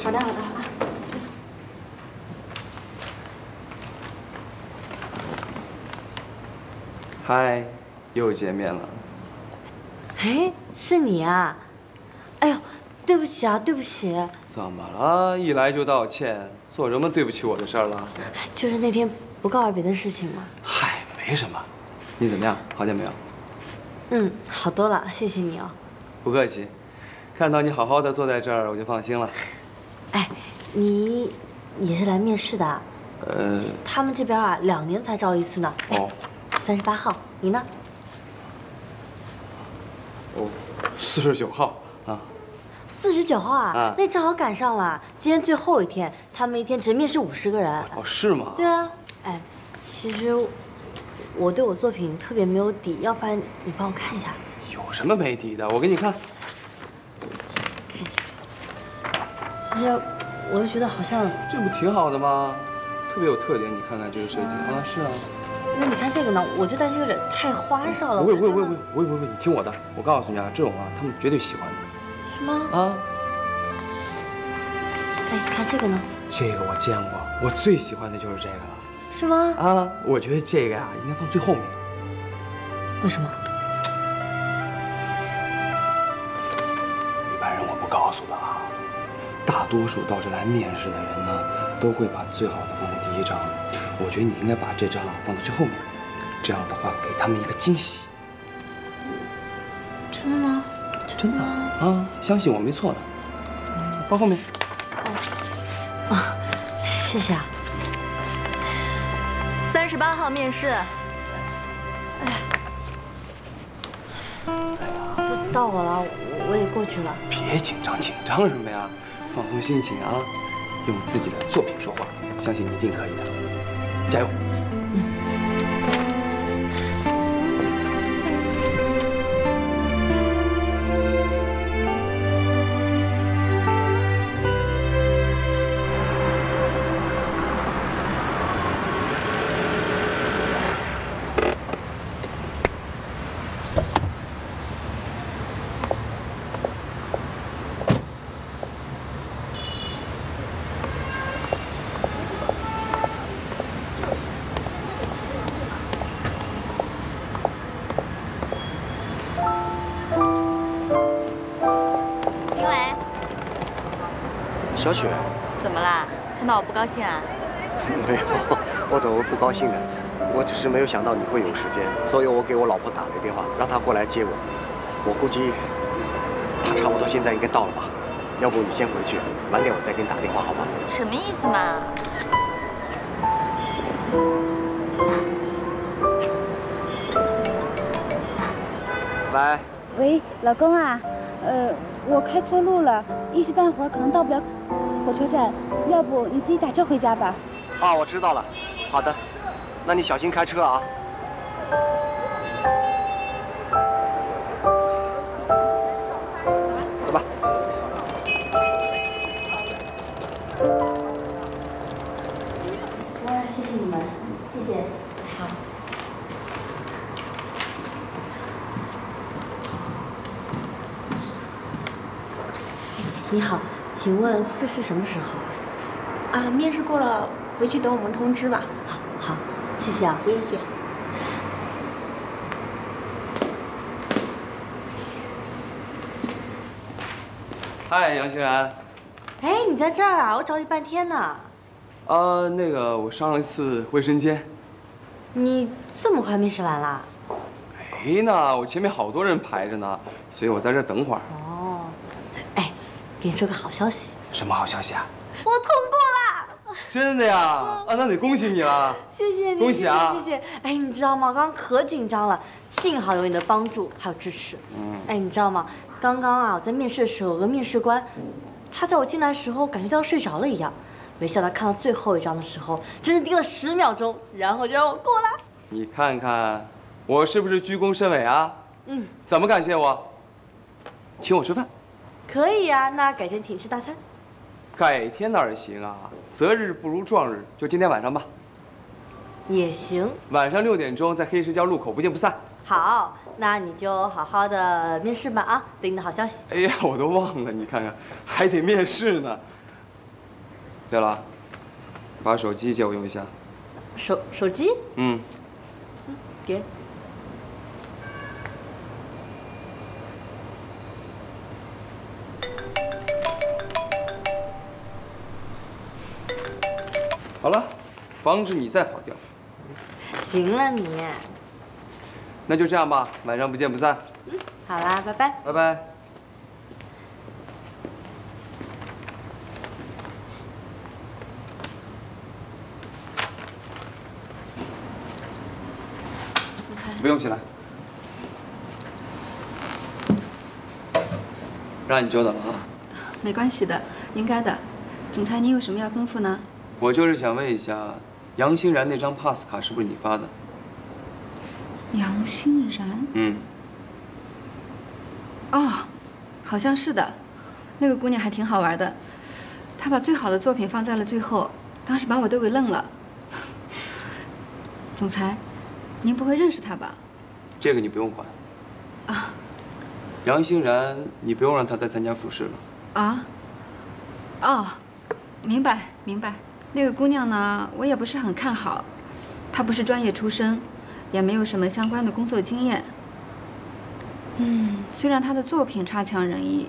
好的，好的，好的。嗨，又见面了。哎，是你啊！哎呦，对不起啊，对不起。怎么了？一来就道歉，做什么对不起我的事儿了？就是那天不告而别的事情嘛。嗨，没什么。你怎么样？好点没有？嗯，好多了，谢谢你哦。不客气。看到你好好的坐在这儿，我就放心了。 哎，你也是来面试的啊？呃，他们这边啊，两年才招一次呢。哦，三十八号，你呢？哦，四十九号啊。四十九号啊？啊，那正好赶上了。今天最后一天，他们一天只面试五十个人。哦，是吗？对啊。哎，其实我对我作品特别没有底，要不然你帮我看一下。有什么没底的？我给你看。 其实，我就觉得好像这不挺好的吗？特别有特点，你看看这个设计啊，是啊。那你看这个呢？我就担心有点太花哨了。不会，不会，不会，不会，不会，你听我的，我告诉你啊，这种啊，他们绝对喜欢的。是吗？啊。哎，看这个呢？这个我见过，我最喜欢的就是这个了。是吗？啊，我觉得这个呀，应该放最后面。为什么？一般人我不告诉的啊。 大多数到这来面试的人呢，都会把最好的放在第一张。我觉得你应该把这张啊放到最后面，这样的话给他们一个惊喜。真的吗？真的啊，相信我没错的。放后面。哦，啊，谢谢啊。三十八号面试。哎，到我了，我也过去了。别紧张，紧张什么呀？ 放松心情啊，用自己的作品说话，相信你一定可以的，加油！嗯、小雪，怎么啦？看到我不高兴啊？没有，我怎么会不高兴呢？我只是没有想到你会有时间，所以我给我老婆打了个电话，让她过来接我。我估计她差不多现在应该到了吧？要不你先回去，晚点我再给你打电话，好吗？什么意思嘛？喂。喂，老公啊，呃，我开错路了，一时半会儿可能到不了。 火车站，要不你自己打车回家吧？啊，我知道了。好的，那你小心开车啊。 你好，请问复试什么时候？啊，面试过了，回去等我们通知吧。好，好，谢谢啊，不用谢。嗨，杨欣然。哎，你在这儿啊？我找你半天呢。呃，那个，我上了一次卫生间。你这么快面试完啦？没呢，我前面好多人排着呢，所以我在这等会儿。哦 给你说个好消息，什么好消息啊？我通过了，真的呀？啊，那得恭喜你了，谢谢你，恭喜啊，谢谢。哎，你知道吗？刚刚可紧张了，幸好有你的帮助还有支持。嗯，哎，你知道吗？刚刚啊，我在面试的时候，有个面试官，他在我进来的时候感觉到睡着了一样，没想到看到最后一张的时候，真的盯了十秒钟，然后就让我过了。你看看，我是不是居功甚伟啊？嗯，怎么感谢我？请我吃饭。 可以呀、啊，那改天请吃大餐。改天哪儿行啊？择日不如撞日，就今天晚上吧。也行。晚上六点钟在黑石礁路口不见不散。好，那你就好好的面试吧啊，等你的好消息。哎呀，我都忘了，你看看，还得面试呢。对了，把手机借我用一下。手手机？嗯。嗯，给。 好了，防止你再跑掉。行了你，那就这样吧，晚上不见不散。嗯，好啦，拜拜。拜拜。不用起来，让你久等了啊。没关系的，应该的。总裁，您有什么要吩咐呢？ 我就是想问一下，杨欣然那张 pass 卡是不是你发的？杨欣然？嗯。哦，好像是的。那个姑娘还挺好玩的，她把最好的作品放在了最后，当时把我都给愣了。总裁，您不会认识她吧？这个你不用管。啊。杨欣然，你不用让她再参加复试了。啊？哦，明白，明白。 那个姑娘呢，我也不是很看好，她不是专业出身，也没有什么相关的工作经验。嗯，虽然她的作品差强人意，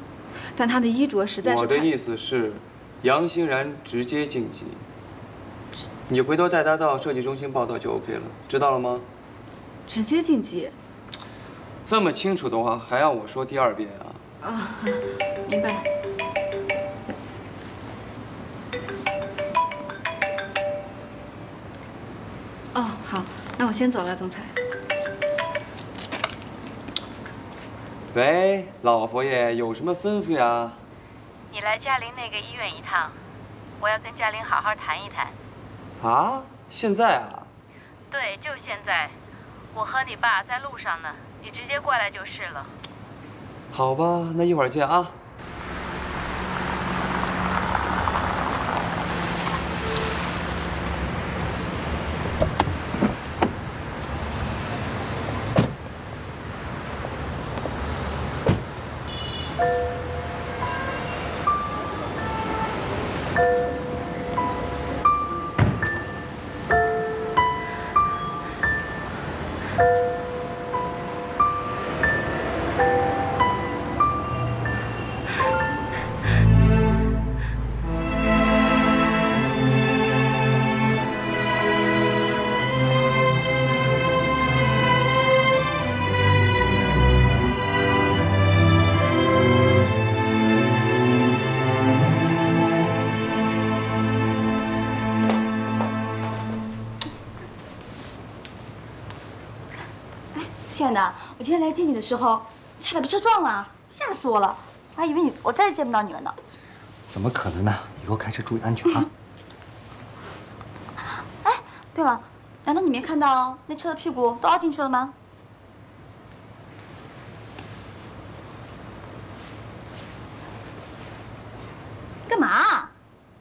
但她的衣着实在是……我的意思是，杨欣然直接晋级，你回头带她到设计中心报道就 OK 了，知道了吗？直接晋级，这么清楚的话，还要我说第二遍啊？啊，明白。 哦，好，那我先走了，总裁。喂，老佛爷，有什么吩咐呀？你来嘉陵那个医院一趟，我要跟嘉陵好好谈一谈。啊？现在啊？对，就现在。我和你爸在路上呢，你直接过来就是了。好吧，那一会儿见啊。 亲爱的，我今天来接你的时候，差点被车撞了，吓死我了！我还以为你我再也见不到你了呢。怎么可能呢？以后开车注意安全啊！哎，对了，难道你没看到那车的屁股都凹进去了吗？干嘛？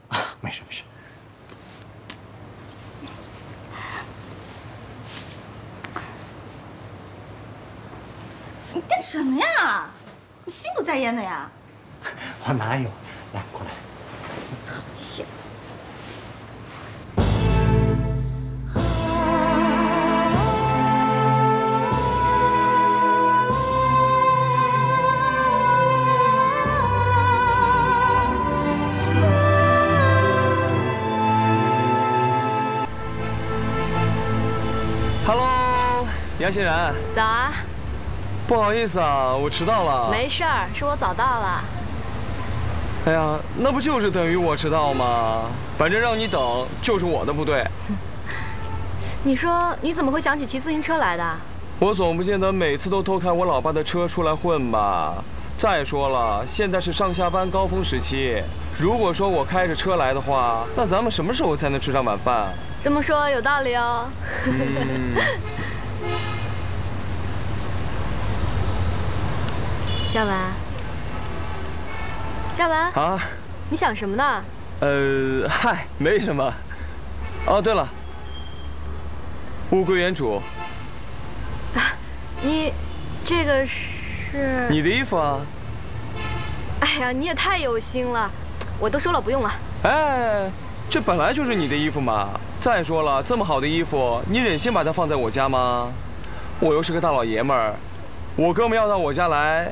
啊，没事没事。你干什么呀？你心不在焉的呀！我哪有？来，过来。讨厌。 杨欣然，早啊！不好意思啊，我迟到了。没事儿，是我早到了。哎呀，那不就是等于我迟到吗？反正让你等就是我的不对。你说你怎么会想起骑自行车来的？我总不见得每次都偷开我老爸的车出来混吧？再说了，现在是上下班高峰时期，如果说我开着车来的话，那咱们什么时候才能吃上晚饭？这么说有道理哦。嗯 嘉文，嘉文啊，你想什么呢？呃，嗨，没什么。哦，对了，物归原主。啊，你这个是你的衣服啊？哎呀，你也太有心了，我都说了不用了。哎，这本来就是你的衣服嘛。再说了，这么好的衣服，你忍心把它放在我家吗？我又是个大老爷们儿，我哥们要到我家来。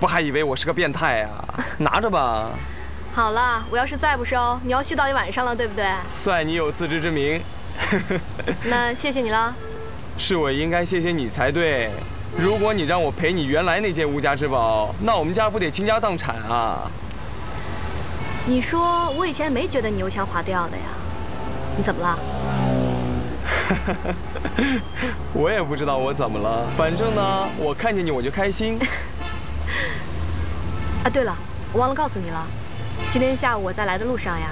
不还以为我是个变态呀、啊？拿着吧。好了，我要是再不收，你要絮叨一晚上了，对不对？算你有自知之明。那谢谢你了。是我应该谢谢你才对。如果你让我赔你原来那件无价之宝，那我们家不得倾家荡产啊？你说我以前没觉得你油腔滑调的呀？你怎么了？我也不知道我怎么了，反正呢，我看见你我就开心。啊，对了，我忘了告诉你了。今天下午我在来的路上呀，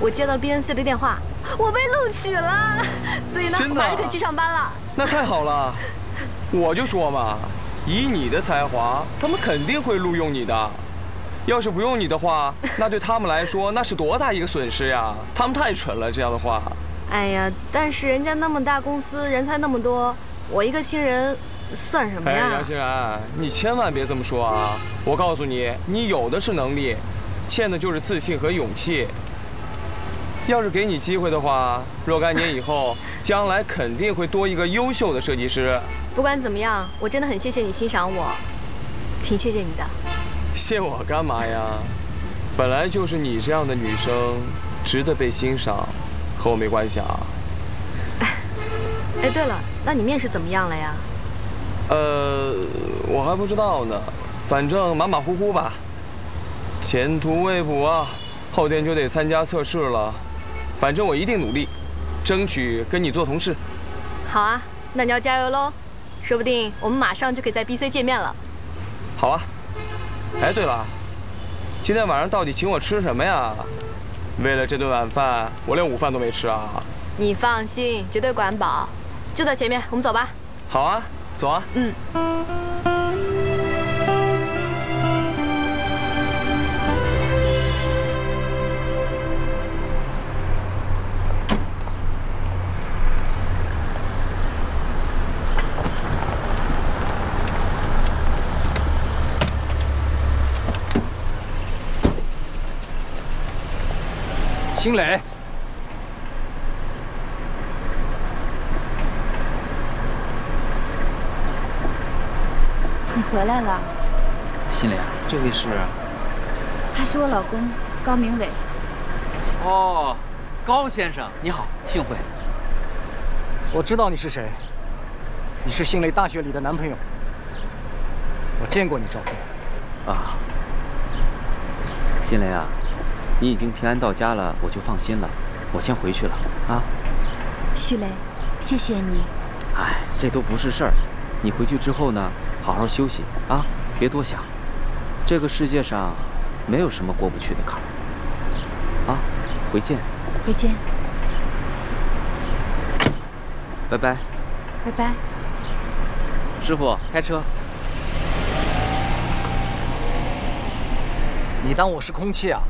我接到 B N C 的电话，我被录取了，所以呢，我马上可以去上班了。那太好了，我就说嘛，以你的才华，他们肯定会录用你的。要是不用你的话，那对他们来说那是多大一个损失呀！他们太蠢了，这样的话。哎呀，但是人家那么大公司，人才那么多，我一个新人。 算什么呀？哎，杨欣然，你千万别这么说啊！我告诉你，你有的是能力，欠的就是自信和勇气。要是给你机会的话，若干年以后，将来肯定会多一个优秀的设计师。不管怎么样，我真的很谢谢你欣赏我，挺谢谢你的。谢我干嘛呀？本来就是你这样的女生，值得被欣赏，和我没关系啊。哎，对了，那你面试怎么样了呀？ 呃，我还不知道呢，反正马马虎虎吧，前途未卜啊，后天就得参加测试了，反正我一定努力，争取跟你做同事。好啊，那你要加油喽，说不定我们马上就可以在 B C 见面了。好啊，哎，对了，今天晚上到底请我吃什么呀？为了这顿晚饭，我连午饭都没吃啊。你放心，绝对管饱，就在前面，我们走吧。好啊。 走啊，嗯。新磊。 回来了，新磊，这位是？他是我老公高明伟。哦，高先生，你好，幸会。我知道你是谁，你是新磊大学里的男朋友，我见过你照片。啊，新磊啊，你已经平安到家了，我就放心了。我先回去了啊。徐磊，谢谢你。哎，这都不是事儿。你回去之后呢？ 好好休息啊，别多想。这个世界上没有什么过不去的坎儿。啊，回见。回见。拜拜。拜拜。师傅，开车。你当我是空气啊？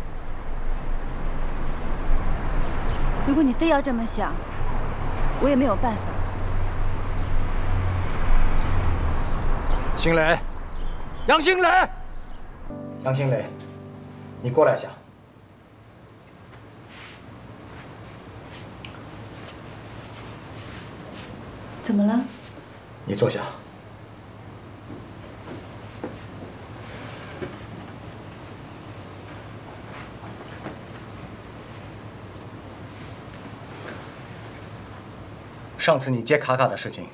如果你非要这么想，我也没有办法。邢磊，杨邢磊，杨邢磊，你过来一下。 怎么了？你坐下。上次你接卡卡的事情，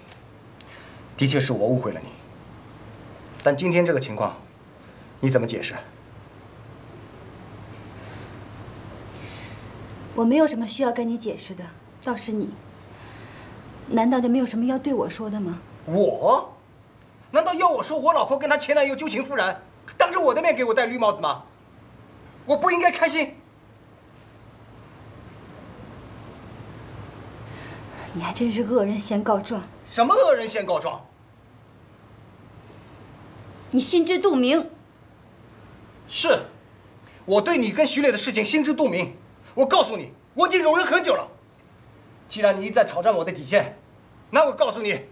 的确是我误会了你。但今天这个情况，你怎么解释？我没有什么需要跟你解释的，倒是你。 难道就没有什么要对我说的吗？我？难道要我说我老婆跟她前男友旧情复燃，当着我的面给我戴绿帽子吗？我不应该开心。你还真是恶人先告状。什么恶人先告状？你心知肚明。是，我对你跟徐磊的事情心知肚明。我告诉你，我已经容忍很久了。 既然你一再挑战我的底线，那我告诉你，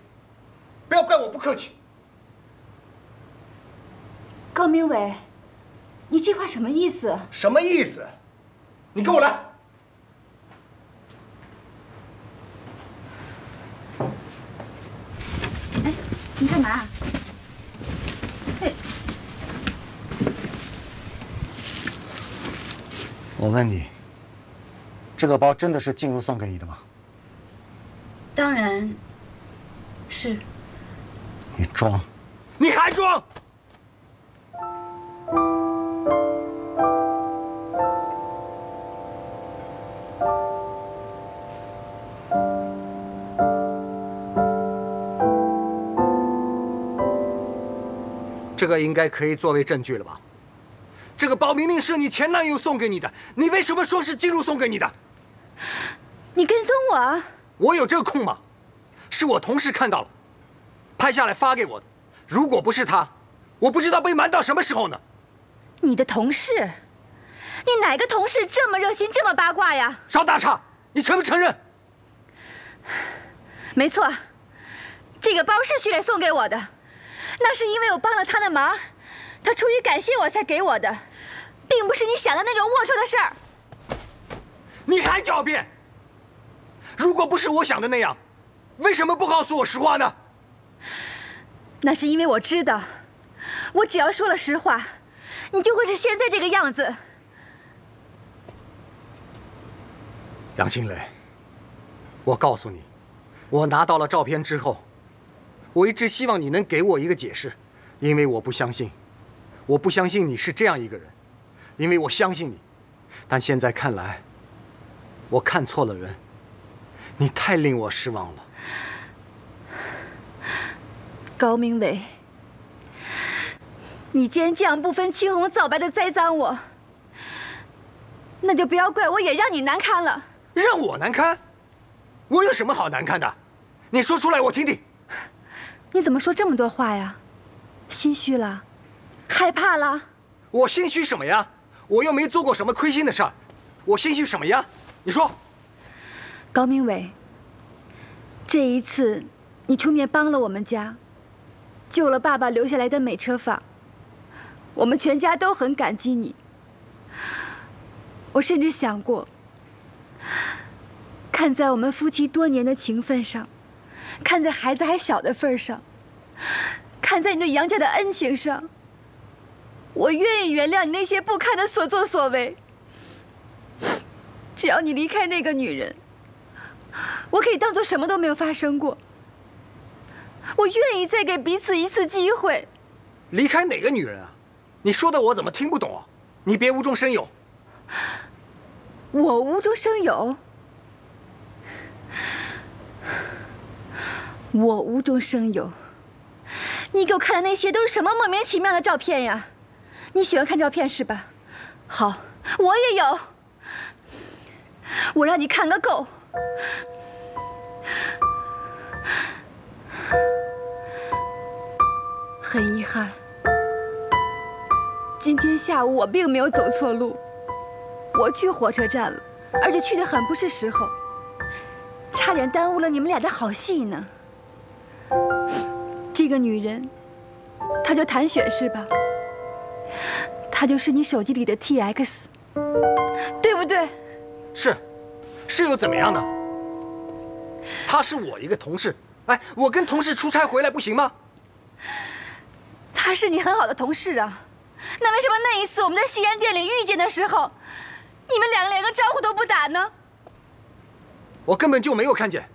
不要怪我不客气。高明伟，你这话什么意思？什么意思？你跟我来。哎，你干嘛？哎，我问你，这个包真的是静茹送给你的吗？ 当然，是。你装，你还装！这个应该可以作为证据了吧？这个包明明是你前男友送给你的，你为什么说是静茹送给你的？你跟踪我啊？ 我有这个空吗？是我同事看到了，拍下来发给我的。如果不是他，我不知道被瞒到什么时候呢。你的同事，你哪个同事这么热心，这么八卦呀？少打岔！你承不承认？没错，这个包是徐磊送给我的，那是因为我帮了他的忙，他出于感谢我才给我的，并不是你想的那种龌龊的事儿。你还狡辩！ 如果不是我想的那样，为什么不告诉我实话呢？那是因为我知道，我只要说了实话，你就会是现在这个样子。杨新磊，我告诉你，我拿到了照片之后，我一直希望你能给我一个解释，因为我不相信，我不相信你是这样一个人，因为我相信你，但现在看来，我看错了人。 你太令我失望了，高明伟，你既然这样不分青红皂白的栽赃我，那就不要怪我也让你难堪了。让我难堪？我有什么好难堪的？你说出来我听听。你怎么说这么多话呀？心虚了？害怕了？我心虚什么呀？我又没做过什么亏心的事儿，我心虚什么呀？你说。 高明伟，这一次你出面帮了我们家，救了爸爸留下来的美车坊，我们全家都很感激你。我甚至想过，看在我们夫妻多年的情分上，看在孩子还小的份上，看在你对杨家的恩情上，我愿意原谅你那些不堪的所作所为。只要你离开那个女人。 我可以当做什么都没有发生过。我愿意再给彼此一次机会。离开哪个女人啊？你说的我怎么听不懂啊？你别无中生有。我无中生有？我无中生有？你给我看的那些都是什么莫名其妙的照片呀？你喜欢看照片是吧？好，我也有。我让你看个够。很遗憾，今天下午我并没有走错路，我去火车站了，而且去得很不是时候，差点耽误了你们俩的好戏呢。这个女人，她叫谭雪是吧？她就是你手机里的 T X， 对不对？是，是又怎么样呢？ 他是我一个同事，哎，我跟同事出差回来不行吗？他是你很好的同事啊，那为什么那一次我们在西安店里遇见的时候，你们两个连个招呼都不打呢？我根本就没有看见。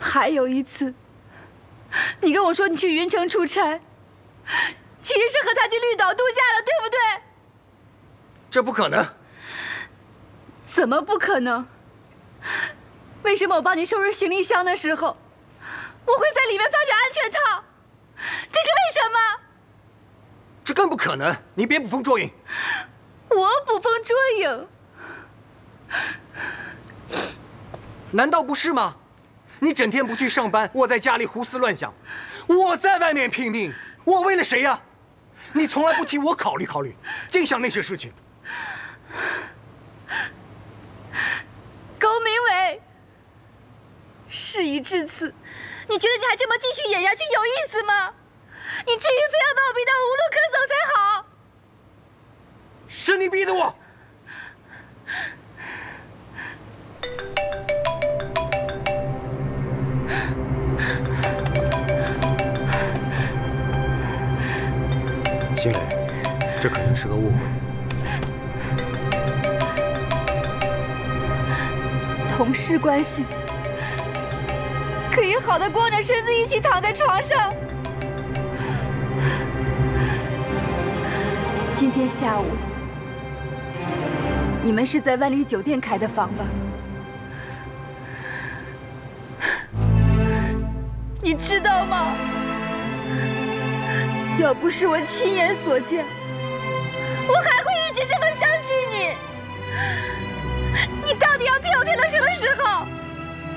还有一次，你跟我说你去云城出差，其实是和他去绿岛度假了，对不对？这不可能。怎么不可能？ 为什么我帮你收拾行李箱的时候，我会在里面发现安全套？这是为什么？这更不可能！你别捕风捉影。我捕风捉影？难道不是吗？你整天不去上班，我在家里胡思乱想；我在外面拼命，我为了谁呀？你从来不替我考虑考虑，净想那些事情。 龚明伟，事已至此，你觉得你还这么继续演下去有意思吗？你至于非要把我逼到无路可走才好？是你逼的我。新蕾，这可能是个误会。 同事关系可以好的光着身子一起躺在床上。今天下午，你们是在万丽酒店开的房吧？你知道吗？要不是我亲眼所见，我还会一直这么相信你。 你到底要骗我骗到什么时候？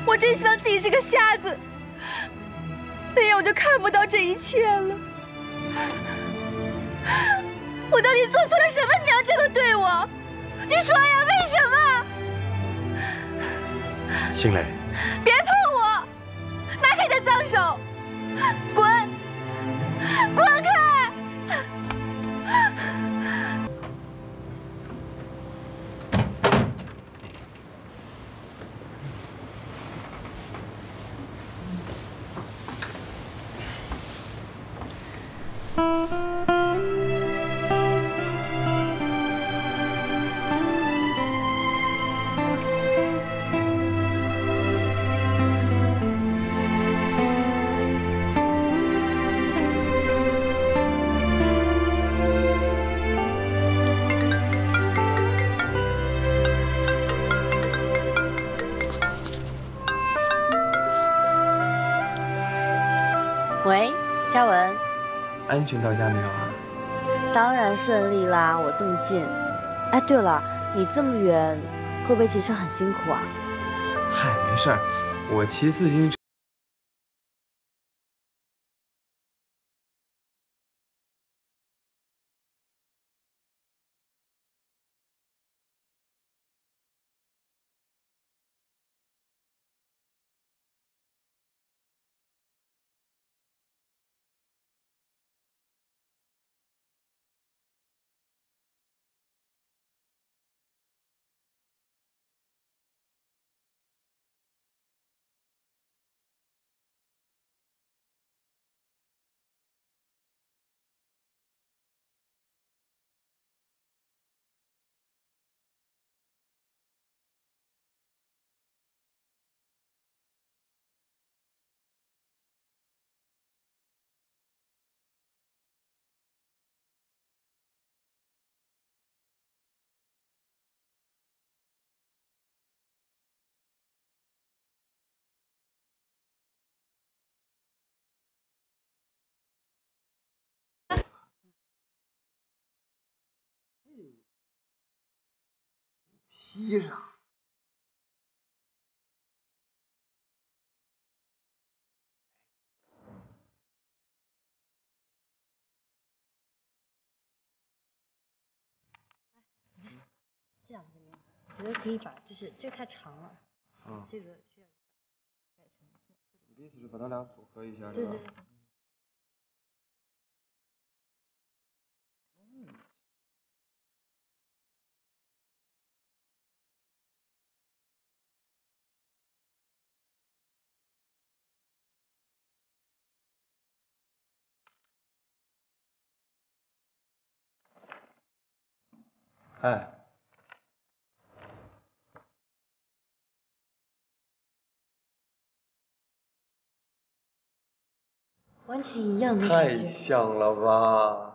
我真希望自己是个瞎子，那样我就看不到这一切了。我到底做错了什么？你要这么对我？你说呀，为什么？新蕾，别碰我！拿开你的脏手，滚，滚开！ 安全到家没有啊？当然顺利啦，我这么近。哎，对了，你这么远，会不会骑车很辛苦啊？嗨，没事儿，我骑自行车。 衣裳。这样子呢，我觉得可以把就是这太长了，啊、这个需要改成。你的意思是把它俩组合一下，对吧？对对对 哎，完全一样的感觉，太像了吧？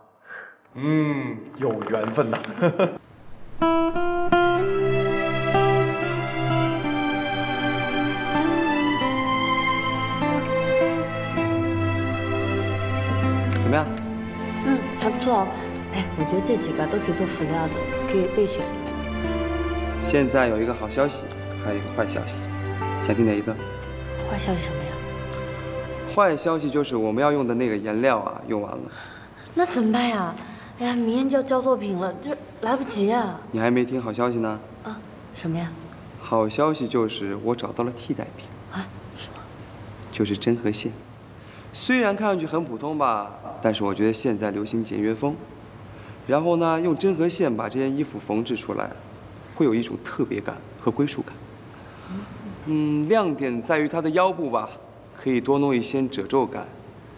嗯，有缘分呐。怎么样？嗯，还不错。哎，我觉得这几个都可以做辅料的。 可以备选。现在有一个好消息，还有一个坏消息，想听哪一个？坏消息什么呀？坏消息就是我们要用的那个颜料啊，用完了。那怎么办呀？哎呀，明天就要交作品了，这来不及啊。你还没听好消息呢？啊，什么呀？好消息就是我找到了替代品。啊，什么？就是针和线。虽然看上去很普通吧，但是我觉得现在流行简约风。 然后呢，用针和线把这件衣服缝制出来，会有一种特别感和归属感。嗯，亮点在于它的腰部吧，可以多弄一些褶皱感，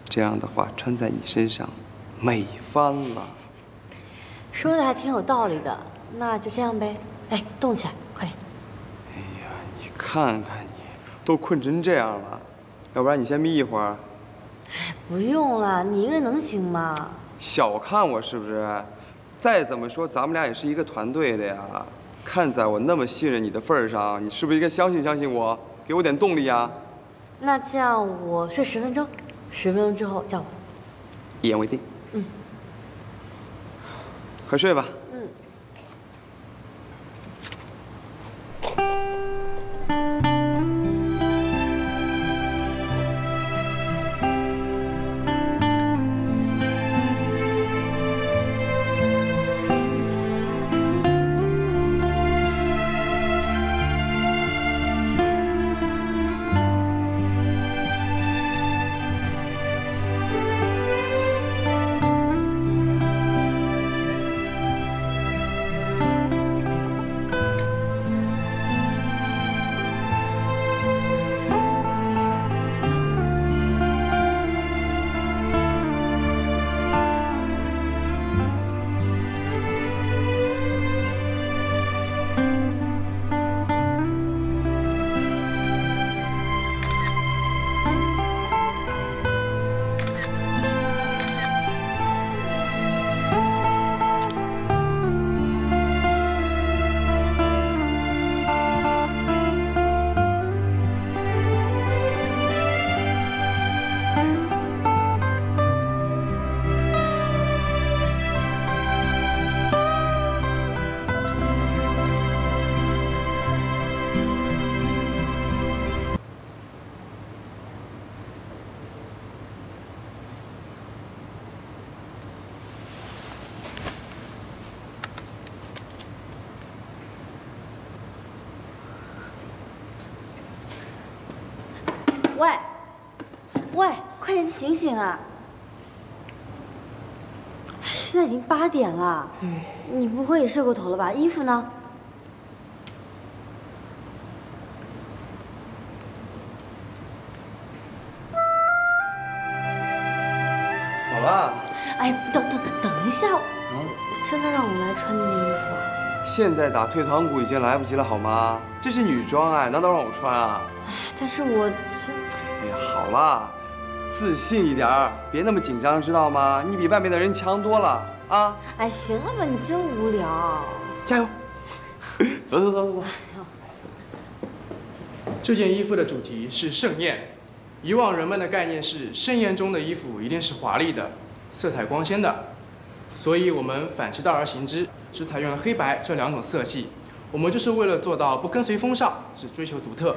这样的话穿在你身上，美翻了。说的还挺有道理的，那就这样呗。哎，动起来，快点！哎呀，你看看你，都困成这样了，要不然你先眯一会儿。哎，不用了，你一个人能行吗？小看我是不是？ 再怎么说，咱们俩也是一个团队的呀。看在我那么信任你的份儿上，你是不是应该相信相信我，给我点动力啊？那这样，我睡十分钟，十分钟之后叫我。一言为定。嗯。快睡吧。嗯。喂，喂，快点醒醒啊！现在已经八点了，嗯、你不会也睡过头了吧？衣服呢？怎么了？哎，等等等一下，嗯、真的让我来穿这件衣服、啊？现在打退堂鼓已经来不及了，好吗？这是女装哎，难道让我穿啊？但是我……哎呀，好了，自信一点儿，别那么紧张，知道吗？你比外面的人强多了啊！哎，行了吧，你真无聊。加油！走走走走走。这件衣服的主题是盛宴。以往人们的概念是，盛宴中的衣服一定是华丽的、色彩光鲜的，所以我们反其道而行之，是采用了黑白这两种色系。我们就是为了做到不跟随风尚，只追求独特。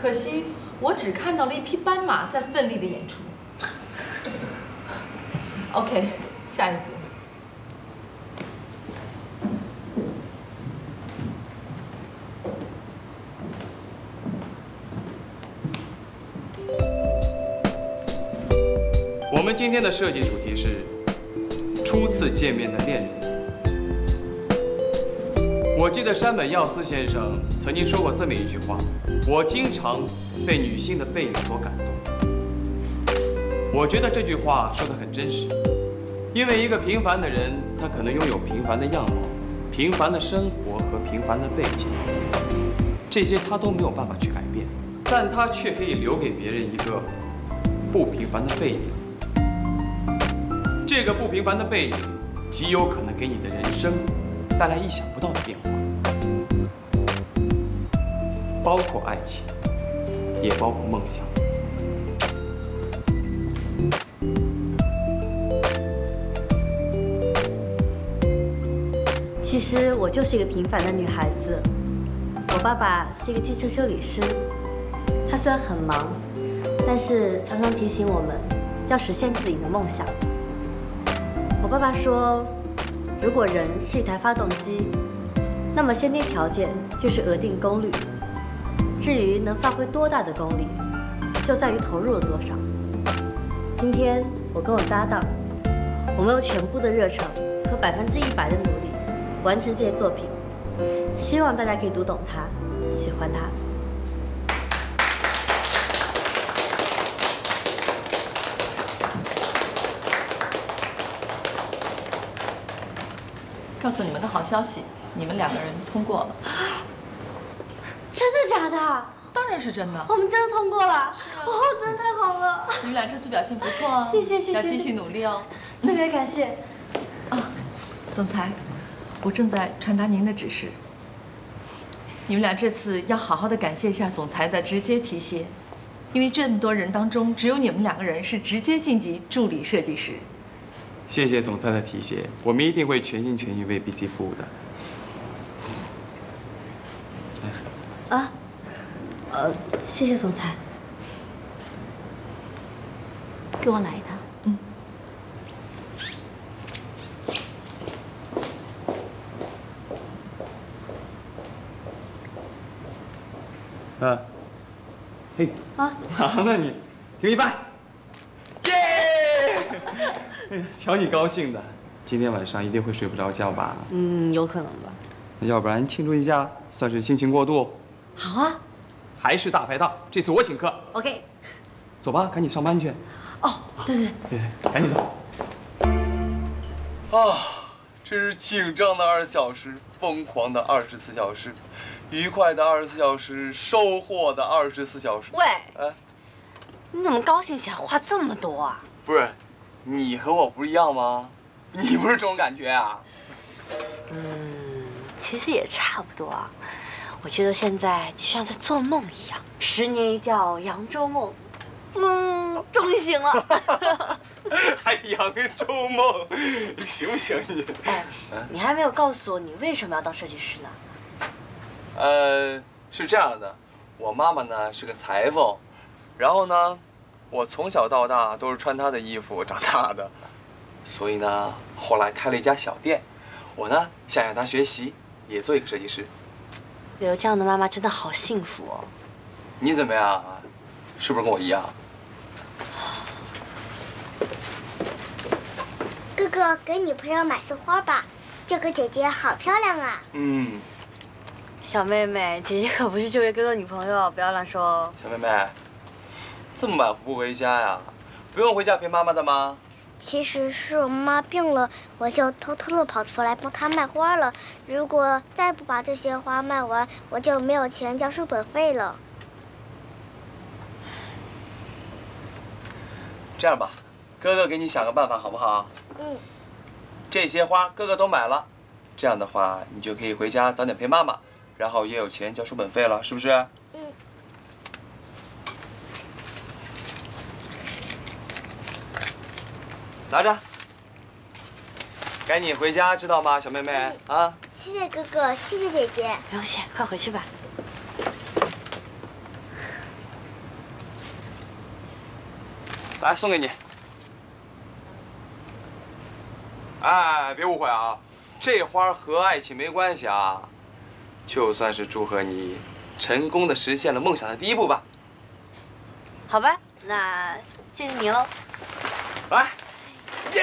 可惜。 我只看到了一匹斑马在奋力的演出。OK， 下一组。们今天的设计主题是初次见面的恋人。我记得山本耀司先生曾经说过这么一句话：“我经常被女性的背影所感动。”我觉得这句话说得很真实，因为一个平凡的人，他可能拥有平凡的样貌、平凡的生活和平凡的背景，这些他都没有办法去改变，但他却可以留给别人一个不平凡的背影。这个不平凡的背影，极有可能给你的人生带来意想不到的变化，包括爱情，也包括梦想。 其实我就是一个平凡的女孩子。我爸爸是一个汽车修理师，他虽然很忙，但是常常提醒我们要实现自己的梦想。我爸爸说，如果人是一台发动机，那么先天条件就是额定功率，至于能发挥多大的功力，就在于投入了多少。今天我跟我搭档，我们用全部的热忱和百分之一百的努力。 完成这些作品，希望大家可以读懂它，喜欢它。告诉你们个好消息，你们两个人通过了。真的假的？当然是真的。我们真的通过了，啊、哦，真的太好了。你们俩这次表现不错哦，谢谢谢谢，要继续努力哦。特别感谢。啊，总裁。 我正在传达您的指示。你们俩这次要好好的感谢一下总裁的直接提携，因为这么多人当中，只有你们两个人是直接晋级助理设计师。谢谢总裁的提携，我们一定会全心全意为 B C 服务的。啊，呃，谢谢总裁。给我来一趟。 啊，嘿，啊，行了你，停一拍，耶！瞧你高兴的，今天晚上一定会睡不着觉吧？嗯，有可能吧。要不然庆祝一下，算是心情过渡。好啊，还是大排档，这次我请客。OK， 走吧，赶紧上班去。哦，对对对对，赶紧走。啊，这是紧张的二十小时，疯狂的二十四小时。 愉快的二十四小时，收获的二十四小时。喂，哎，你怎么高兴起来话这么多啊？不是，你和我不一样吗？你不是这种感觉啊？嗯，其实也差不多啊。我觉得现在就像在做梦一样，十年一觉扬州梦。嗯，终于醒了。还扬州梦，你行不行你？哎，你还没有告诉我你为什么要当设计师呢？ 呃，是这样的，我妈妈呢是个裁缝，然后呢，我从小到大都是穿她的衣服长大的，所以呢，后来开了一家小店，我呢想向她学习，也做一个设计师。有这样的妈妈真的好幸福哦。你怎么样？是不是跟我一样？哥哥给女朋友买束花吧，这个姐姐好漂亮啊。嗯。 小妹妹，姐姐可不是这位哥哥女朋友，不要乱说哦。小妹妹，这么晚不回家呀？不用回家陪妈妈的吗？其实是我妈病了，我就偷偷的跑出来帮她卖花了。如果再不把这些花卖完，我就没有钱交书本费了。这样吧，哥哥给你想个办法，好不好？嗯。这些花哥哥都买了，这样的话你就可以回家早点陪妈妈。 然后也有钱交书本费了，是不是？嗯。拿着，赶紧回家，知道吗，小妹妹啊？谢谢哥哥，谢谢姐姐。不用谢，快回去吧。来，送给你。哎，别误会啊，这花和爱情没关系啊。 就算是祝贺你成功的实现了梦想的第一步吧。好吧，那谢谢你喽。来，耶！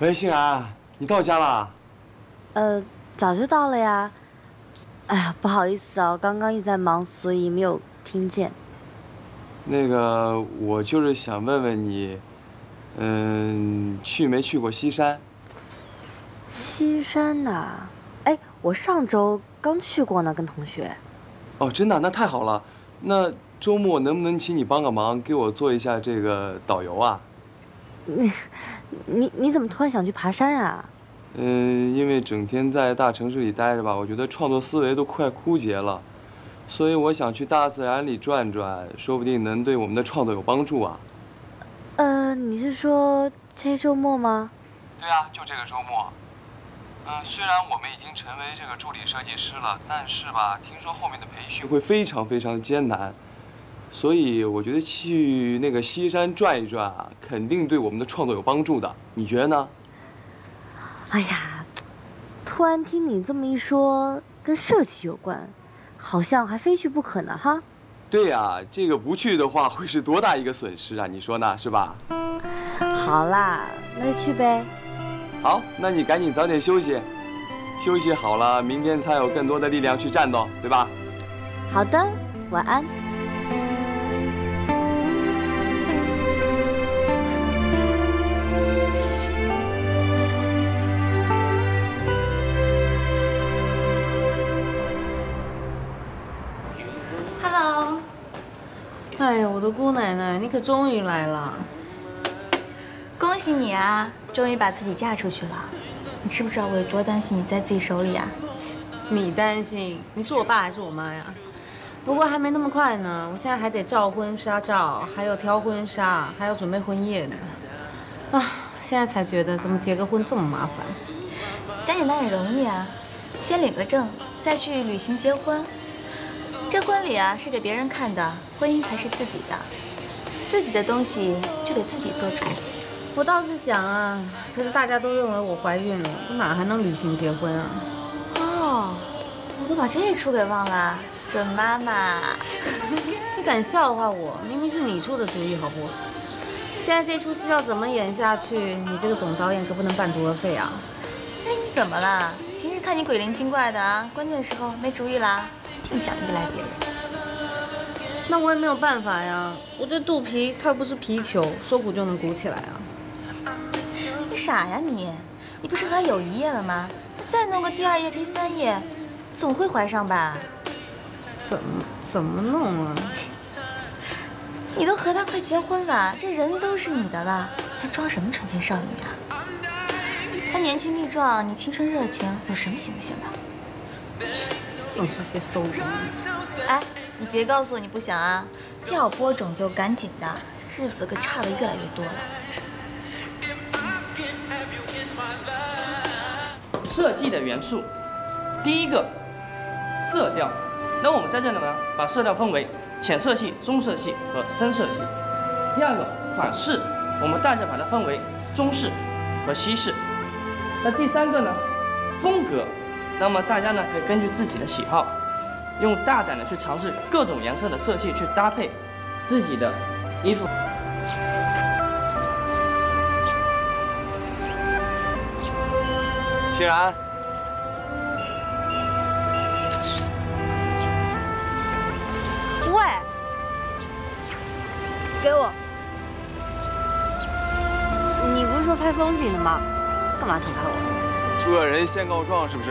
喂，欣然，你到家了？呃，早就到了呀。哎呀，不好意思啊，我刚刚一直在忙，所以没有听见。那个，我就是想问问你，嗯，去没去过西山？西山呐，哎，我上周刚去过呢，跟同学。哦，真的？那太好了。那周末能不能请你帮个忙，给我做一下这个导游啊？你。 你你怎么突然想去爬山啊？嗯，因为整天在大城市里待着吧，我觉得创作思维都快枯竭了，所以我想去大自然里转转，说不定能对我们的创作有帮助啊。呃，你是说这周末吗？对啊，就这个周末。嗯，虽然我们已经成为这个助理设计师了，但是吧，听说后面的培训会非常非常艰难。 所以我觉得去那个西山转一转啊，肯定对我们的创作有帮助的。你觉得呢？哎呀，突然听你这么一说，跟社区有关，好像还非去不可呢，哈。对呀、啊，这个不去的话会是多大一个损失啊？你说呢？是吧？好啦，那就去呗。好，那你赶紧早点休息，休息好了，明天才有更多的力量去战斗，对吧？好的，晚安。 哎呀，我的姑奶奶，你可终于来了！恭喜你啊，终于把自己嫁出去了。你知不知道我有多担心你在自己手里啊？你担心？你是我爸还是我妈呀？不过还没那么快呢，我现在还得照婚纱照，还有挑婚纱，还要准备婚宴呢。啊，现在才觉得怎么结个婚这么麻烦？想简单也容易啊，先领个证，再去旅行结婚。 这婚礼啊是给别人看的，婚姻才是自己的，自己的东西就得自己做主。我倒是想啊，可是大家都认为我怀孕了，我哪还能旅行结婚啊？哦，我都把这一出给忘了，准妈妈。你敢笑话我？明明是你出的主意，好不？现在这出戏要怎么演下去？你这个总导演可不能半途而废啊！哎，你怎么了？平时看你鬼灵精怪的啊，关键时候没主意啦？ 净想依赖别人，那我也没有办法呀。我这肚皮它不是皮球，说鼓就能鼓起来啊。你傻呀你！你不是怀有一夜了吗？再弄个第二夜、第三夜，总会怀上吧？怎么怎么弄啊？你都和他快结婚了，这人都是你的了，还装什么纯情少女啊？他年轻力壮，你青春热情，有什么行不行的？ 净是些馊主意！哎，你别告诉我你不想啊！要播种就赶紧的，日子可差的越来越多了。设计的元素，第一个，色调。那我们在这里呢，把色调分为浅色系、棕色系和深色系。第二个，款式，我们大致把它分为中式和西式。那第三个呢，风格。 那么大家呢，可以根据自己的喜好，用大胆的去尝试各种颜色的色系去搭配自己的衣服。欣然，喂，给我，你不是说？说拍风景的吗？干嘛捅开我？恶人先告状是不是？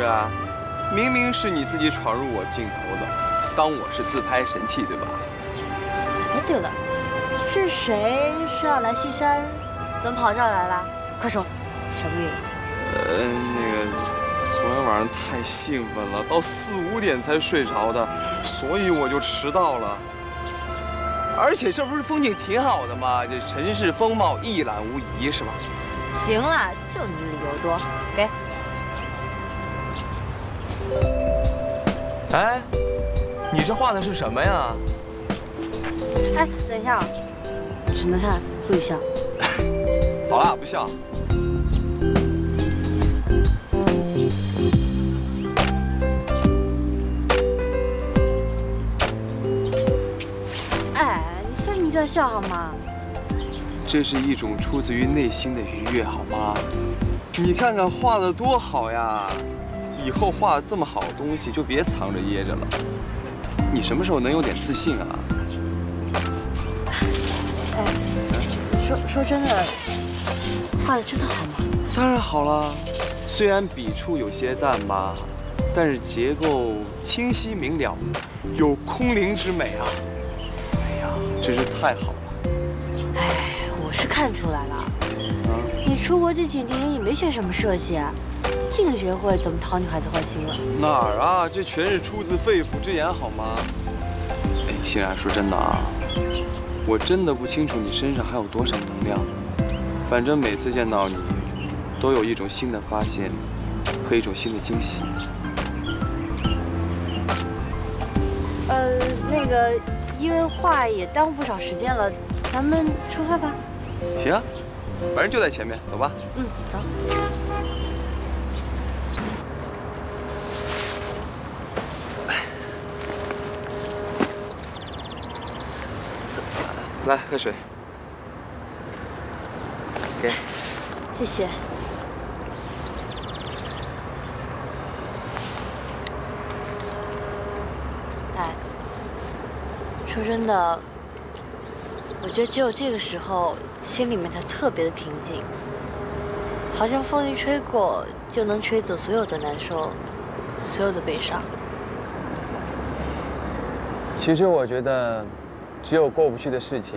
明明是你自己闯入我镜头的，当我是自拍神器对吧？哎，对了，是谁说要来西山？怎么跑这儿来了？快说，什么原因？呃，那个。 昨天晚上太兴奋了，到四五点才睡着的，所以我就迟到了。而且这不是风景挺好的吗？这尘世风貌一览无遗，是吧？行了，就你理由多，给。哎，你这画的是什么呀？哎，等一下，只能看不许笑。好啦，不笑。 在笑好吗？这是一种出自于内心的愉悦，好吗？你看看画的多好呀！以后画这么好东西就别藏着掖着了。你什么时候能有点自信啊？哎，说说真的，画的真的好吗？当然好了，虽然笔触有些淡吧，但是结构清晰明了，有空灵之美啊。 真是太好了！哎，我是看出来了。啊、你出国这几年也没学什么设计啊，净学会怎么讨女孩子欢心了。哪儿啊？这全是出自肺腑之言，好吗？哎，欣然，说真的啊，我真的不清楚你身上还有多少能量。反正每次见到你，都有一种新的发现和一种新的惊喜。呃，那个。 因为画也耽误不少时间了，咱们出发吧。行啊，反正就在前面，走吧。嗯，走。来，喝水。给。谢谢。哎。 说真的，我觉得只有这个时候，心里面才特别的平静，好像风一吹过，就能吹走所有的难受，所有的悲伤。其实我觉得，只有过不去的事情，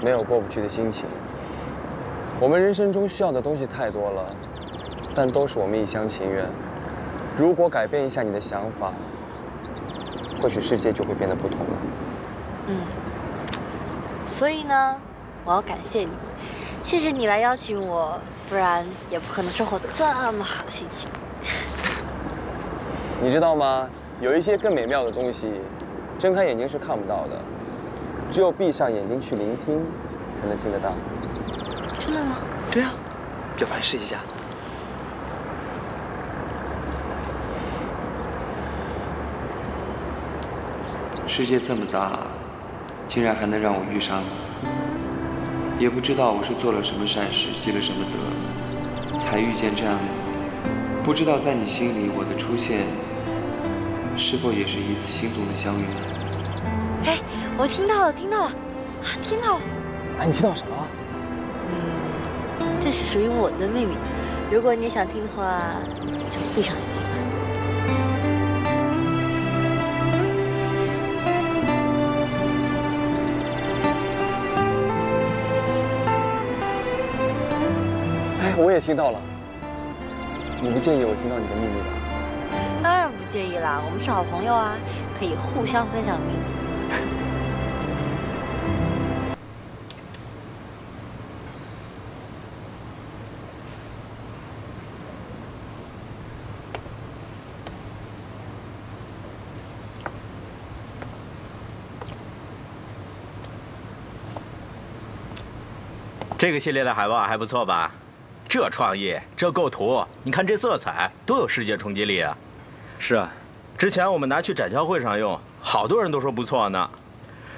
没有过不去的心情。我们人生中需要的东西太多了，但都是我们一厢情愿。如果改变一下你的想法，或许世界就会变得不同了。 嗯，所以呢，我要感谢你，谢谢你来邀请我，不然也不可能收获这么好的心情。你知道吗？有一些更美妙的东西，睁开眼睛是看不到的，只有闭上眼睛去聆听，才能听得到。真的吗？对啊，表白试一下。世界这么大。 竟然还能让我遇上你，也不知道我是做了什么善事，积了什么德，才遇见这样的你。不知道在你心里，我的出现是否也是一次心动的相遇呢？哎，我听到了，听到了，啊，听到了！哎，你听到什么了？嗯，这是属于我的秘密。如果你也想听的话，就闭上眼睛吧。 我也听到了，你不介意我听到你的秘密吧？当然不介意啦，我们是好朋友啊，可以互相分享秘密。这个系列的海报还不错吧？ 这创意，这构图，你看这色彩，多有视觉冲击力啊！是啊，之前我们拿去展销会上用，好多人都说不错呢。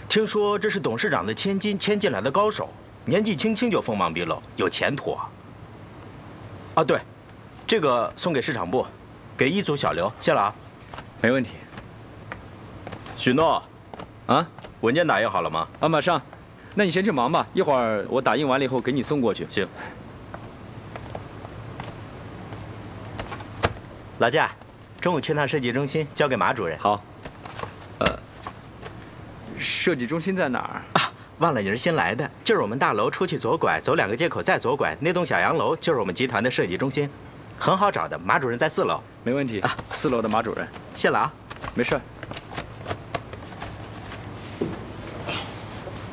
听说这是董事长的千金签进来的高手，年纪轻轻就锋芒毕露，有前途啊！啊，对，这个送给市场部，给一组小刘，谢了啊。没问题。许诺，啊，文件打印好了吗？啊，马上。那你先去忙吧，一会儿我打印完了以后给你送过去。行。老贾，中午去趟设计中心，交给马主任。好。呃，设计中心在哪儿啊？忘了，也是新来的，就是我们大楼出去左拐，走两个街口再左拐，那栋小洋楼就是我们集团的设计中心，很好找的。马主任在四楼，没问题啊。四楼的马主任，谢了啊。没事。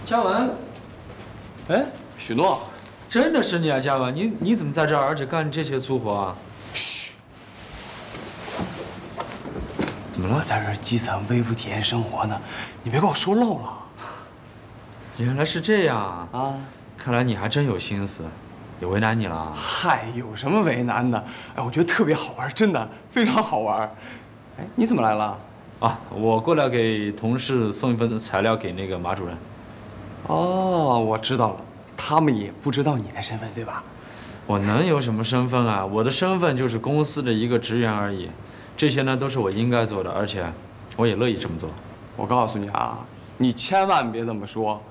嘉文，哎，许诺，真的是你啊，嘉文，你你怎么在这儿，而且干这些粗活啊？嘘。 怎么了？在这儿基层微服体验生活呢，你别给我说漏了。原来是这样啊！啊，看来你还真有心思，也为难你了。嗨，有什么为难的？哎，我觉得特别好玩，真的非常好玩。哎，你怎么来了？啊，我过来给同事送一份材料给那个马主任。哦，我知道了，他们也不知道你的身份，对吧？我能有什么身份啊？我的身份就是公司的一个职员而已。 这些呢都是我应该做的，而且我也乐意这么做。我告诉你啊，你千万别这么说，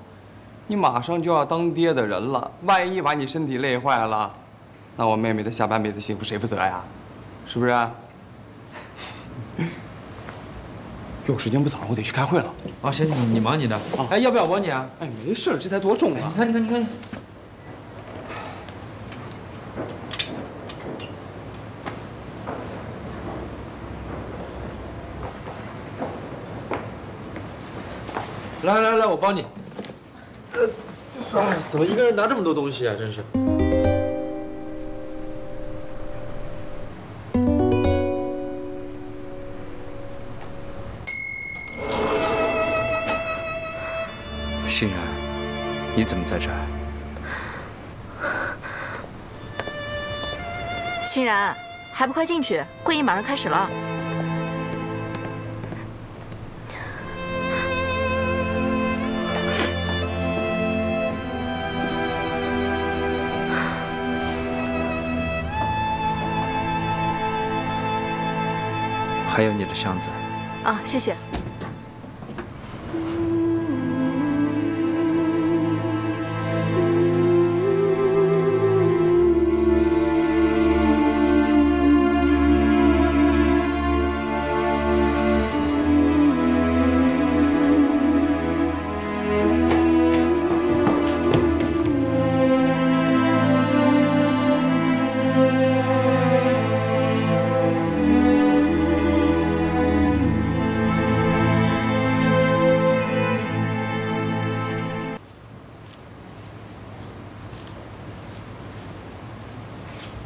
你马上就要当爹的人了，万一把你身体累坏了，那我妹妹的下半辈子幸福谁负责呀？是不是？有时间不早了，我得去开会了。啊，行，你你忙你的。啊，哎，要不要我你啊？哎，没事，这才多重啊！你看，你看，你看。 来来来，我帮你。呃，哎，怎么一个人拿这么多东西啊？真是。欣然，你怎么在这儿？欣然，还不快进去？会议马上开始了。 还有你的箱子，啊，谢谢。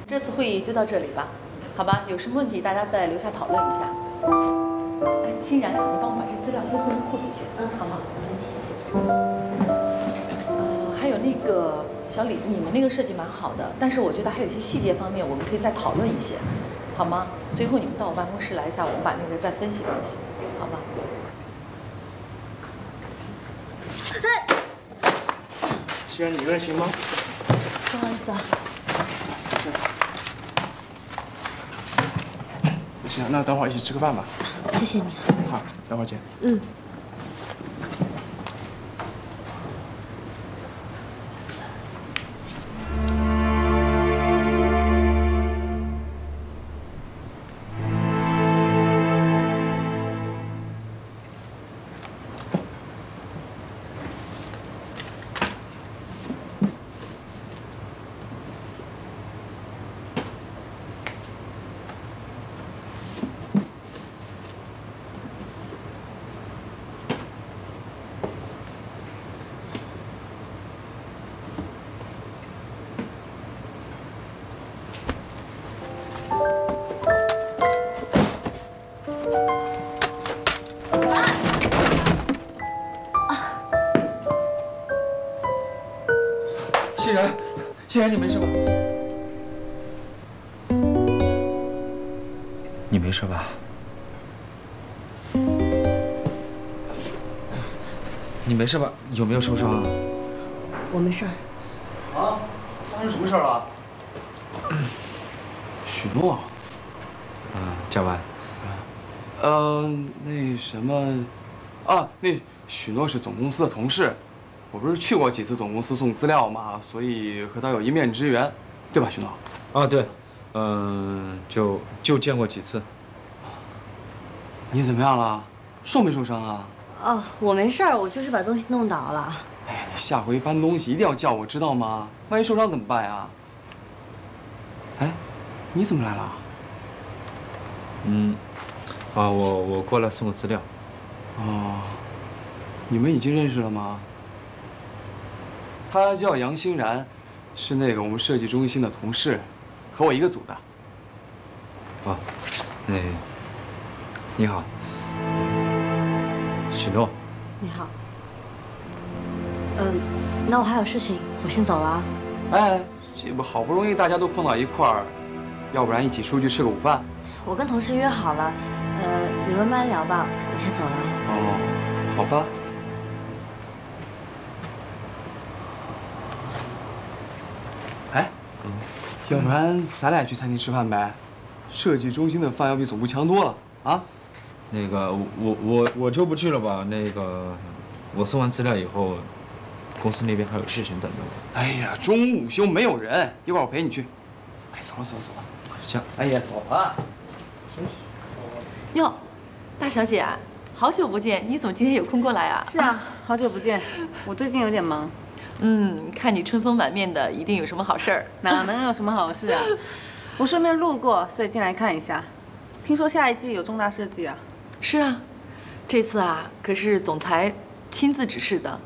这次会议就到这里吧，好吧？有什么问题大家再留下讨论一下。哎，欣然，你帮我把这资料先送到库里去，嗯，好吗？没问题，谢谢。呃，还有那个小李，你们那个设计蛮好的，但是我觉得还有些细节方面我们可以再讨论一些，好吗？随后你们到我办公室来一下，我们把那个再分析分析，好吧？欣然，你一个人行吗？不好意思啊。 行，那等会儿一起吃个饭吧。谢谢你。好，等会儿见。嗯。欣然，欣然，你没事吧？你没事吧？你没事吧？有没有受伤啊？我没事儿。啊？发生什么事儿了？许诺。啊，嘉文。呃，那什么，啊，那许诺是总公司的同事。 我不是去过几次总公司送资料嘛，所以和他有一面之缘，对吧，徐总？啊，对，啊、嗯，就就见过几次。你怎么样了？受没受伤啊？哦，我没事儿，我就是把东西弄倒了。哎呀，你下回搬东西一定要叫我，知道吗？万一受伤怎么办呀？哎，你怎么来了？嗯，啊，我我过来送个资料。哦，你们已经认识了吗？他叫杨欣然，是那个我们设计中心的同事，和我一个组的。哦，那、哎、你好。 许诺，你好。嗯，那我还有事情，我先走了啊。哎，这不好不容易大家都碰到一块儿，要不然一起出去吃个午饭？我跟同事约好了，呃，你们慢慢聊吧，我先走了。哦，好吧。哎，嗯，要不然咱俩去餐厅吃饭呗？设计中心的饭要比总部强多了啊。 那个，我我我就不去了吧。那个，我送完资料以后，公司那边还有事情等着我。哎呀，中午午休没有人，一会儿我陪你去。哎，走了走了走了，行。哎呀，走了。哟，大小姐，好久不见，你怎么今天有空过来啊？是啊，好久不见，我最近有点忙。嗯，看你春风满面的，一定有什么好事儿。哪能有什么好事啊？我顺便路过，所以进来看一下。听说下一季有重大设计啊？ 是啊，这次啊可是总裁亲自指示的，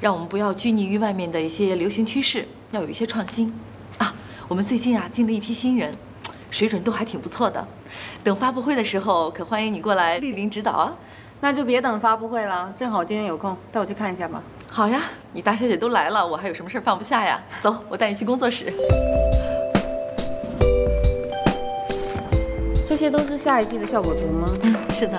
让我们不要拘泥于外面的一些流行趋势，要有一些创新。啊，我们最近啊进了一批新人，水准都还挺不错的。等发布会的时候，可欢迎你过来莅临指导啊。那就别等发布会了，正好今天有空，带我去看一下吧。好呀，你大小姐都来了，我还有什么事放不下呀？走，我带你去工作室。 这些都是下一季的效果图吗？嗯，是的。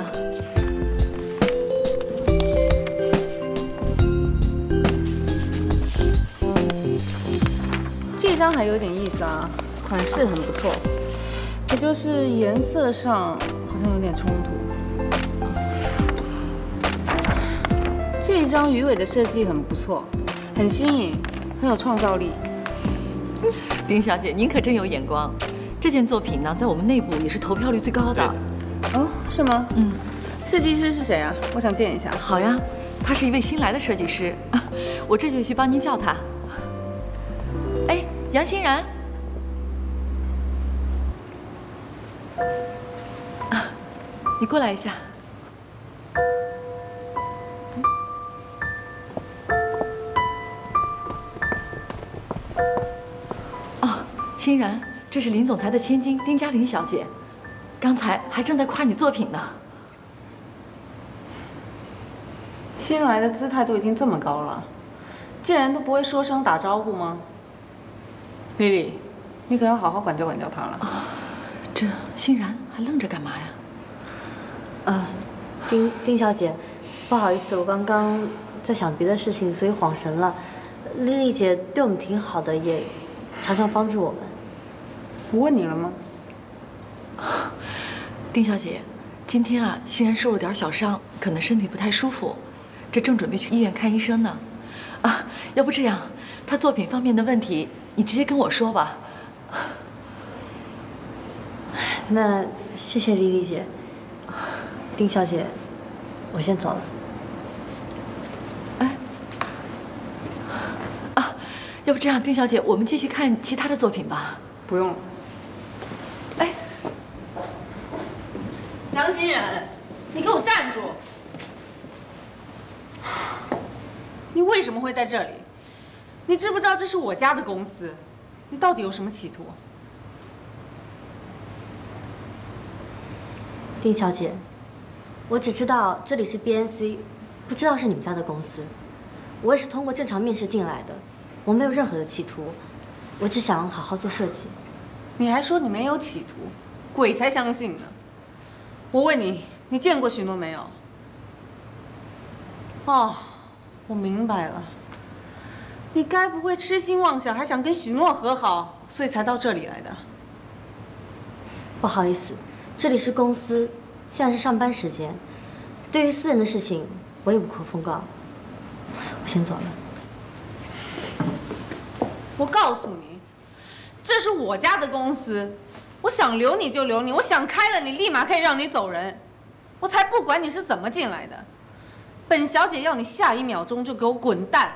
这张还有点意思啊，款式很不错，可就是颜色上好像有点冲突。这张鱼尾的设计很不错，很新颖，很有创造力。丁小姐，您可真有眼光。 这件作品呢，在我们内部也是投票率最高的。哦，是吗？嗯，设计师是谁啊？我想见一下。好呀，他是一位新来的设计师，我这就去帮您叫他。哎，杨欣然。啊，你过来一下。哦，欣然。 这是林总裁的千金丁嘉玲小姐，刚才还正在夸你作品呢。新来的姿态都已经这么高了，见人都不会说声打招呼吗？丽丽，你可要好好管教管教她了。啊、这欣然还愣着干嘛呀？啊，丁丁小姐，不好意思，我刚刚在想别的事情，所以恍神了。丽丽姐对我们挺好的，也常常帮助我们。 我问你了吗，丁小姐？今天啊，欣然受了点小伤，可能身体不太舒服，这正准备去医院看医生呢。啊，要不这样，她作品方面的问题，你直接跟我说吧。那谢谢丽丽姐，丁小姐，我先走了。哎，啊，要不这样，丁小姐，我们继续看其他的作品吧。不用了。 杨欣然，你给我站住！你为什么会在这里？你知不知道这是我家的公司？你到底有什么企图？丁小姐，我只知道这里是 B N C， 不知道是你们家的公司。我也是通过正常面试进来的，我没有任何的企图，我只想好好做设计。你还说你没有企图，鬼才相信呢！ 我问你，你见过许诺没有？哦，我明白了。你该不会痴心妄想，还想跟许诺和好，所以才到这里来的？不好意思，这里是公司，现在是上班时间。对于私人的事情，我也无可奉告。我先走了。我告诉你，这是我家的公司，我想留你就留你，我想开了，你立马可以让你走人。我才不管你是怎么进来的，本小姐要你下一秒钟就给我滚蛋。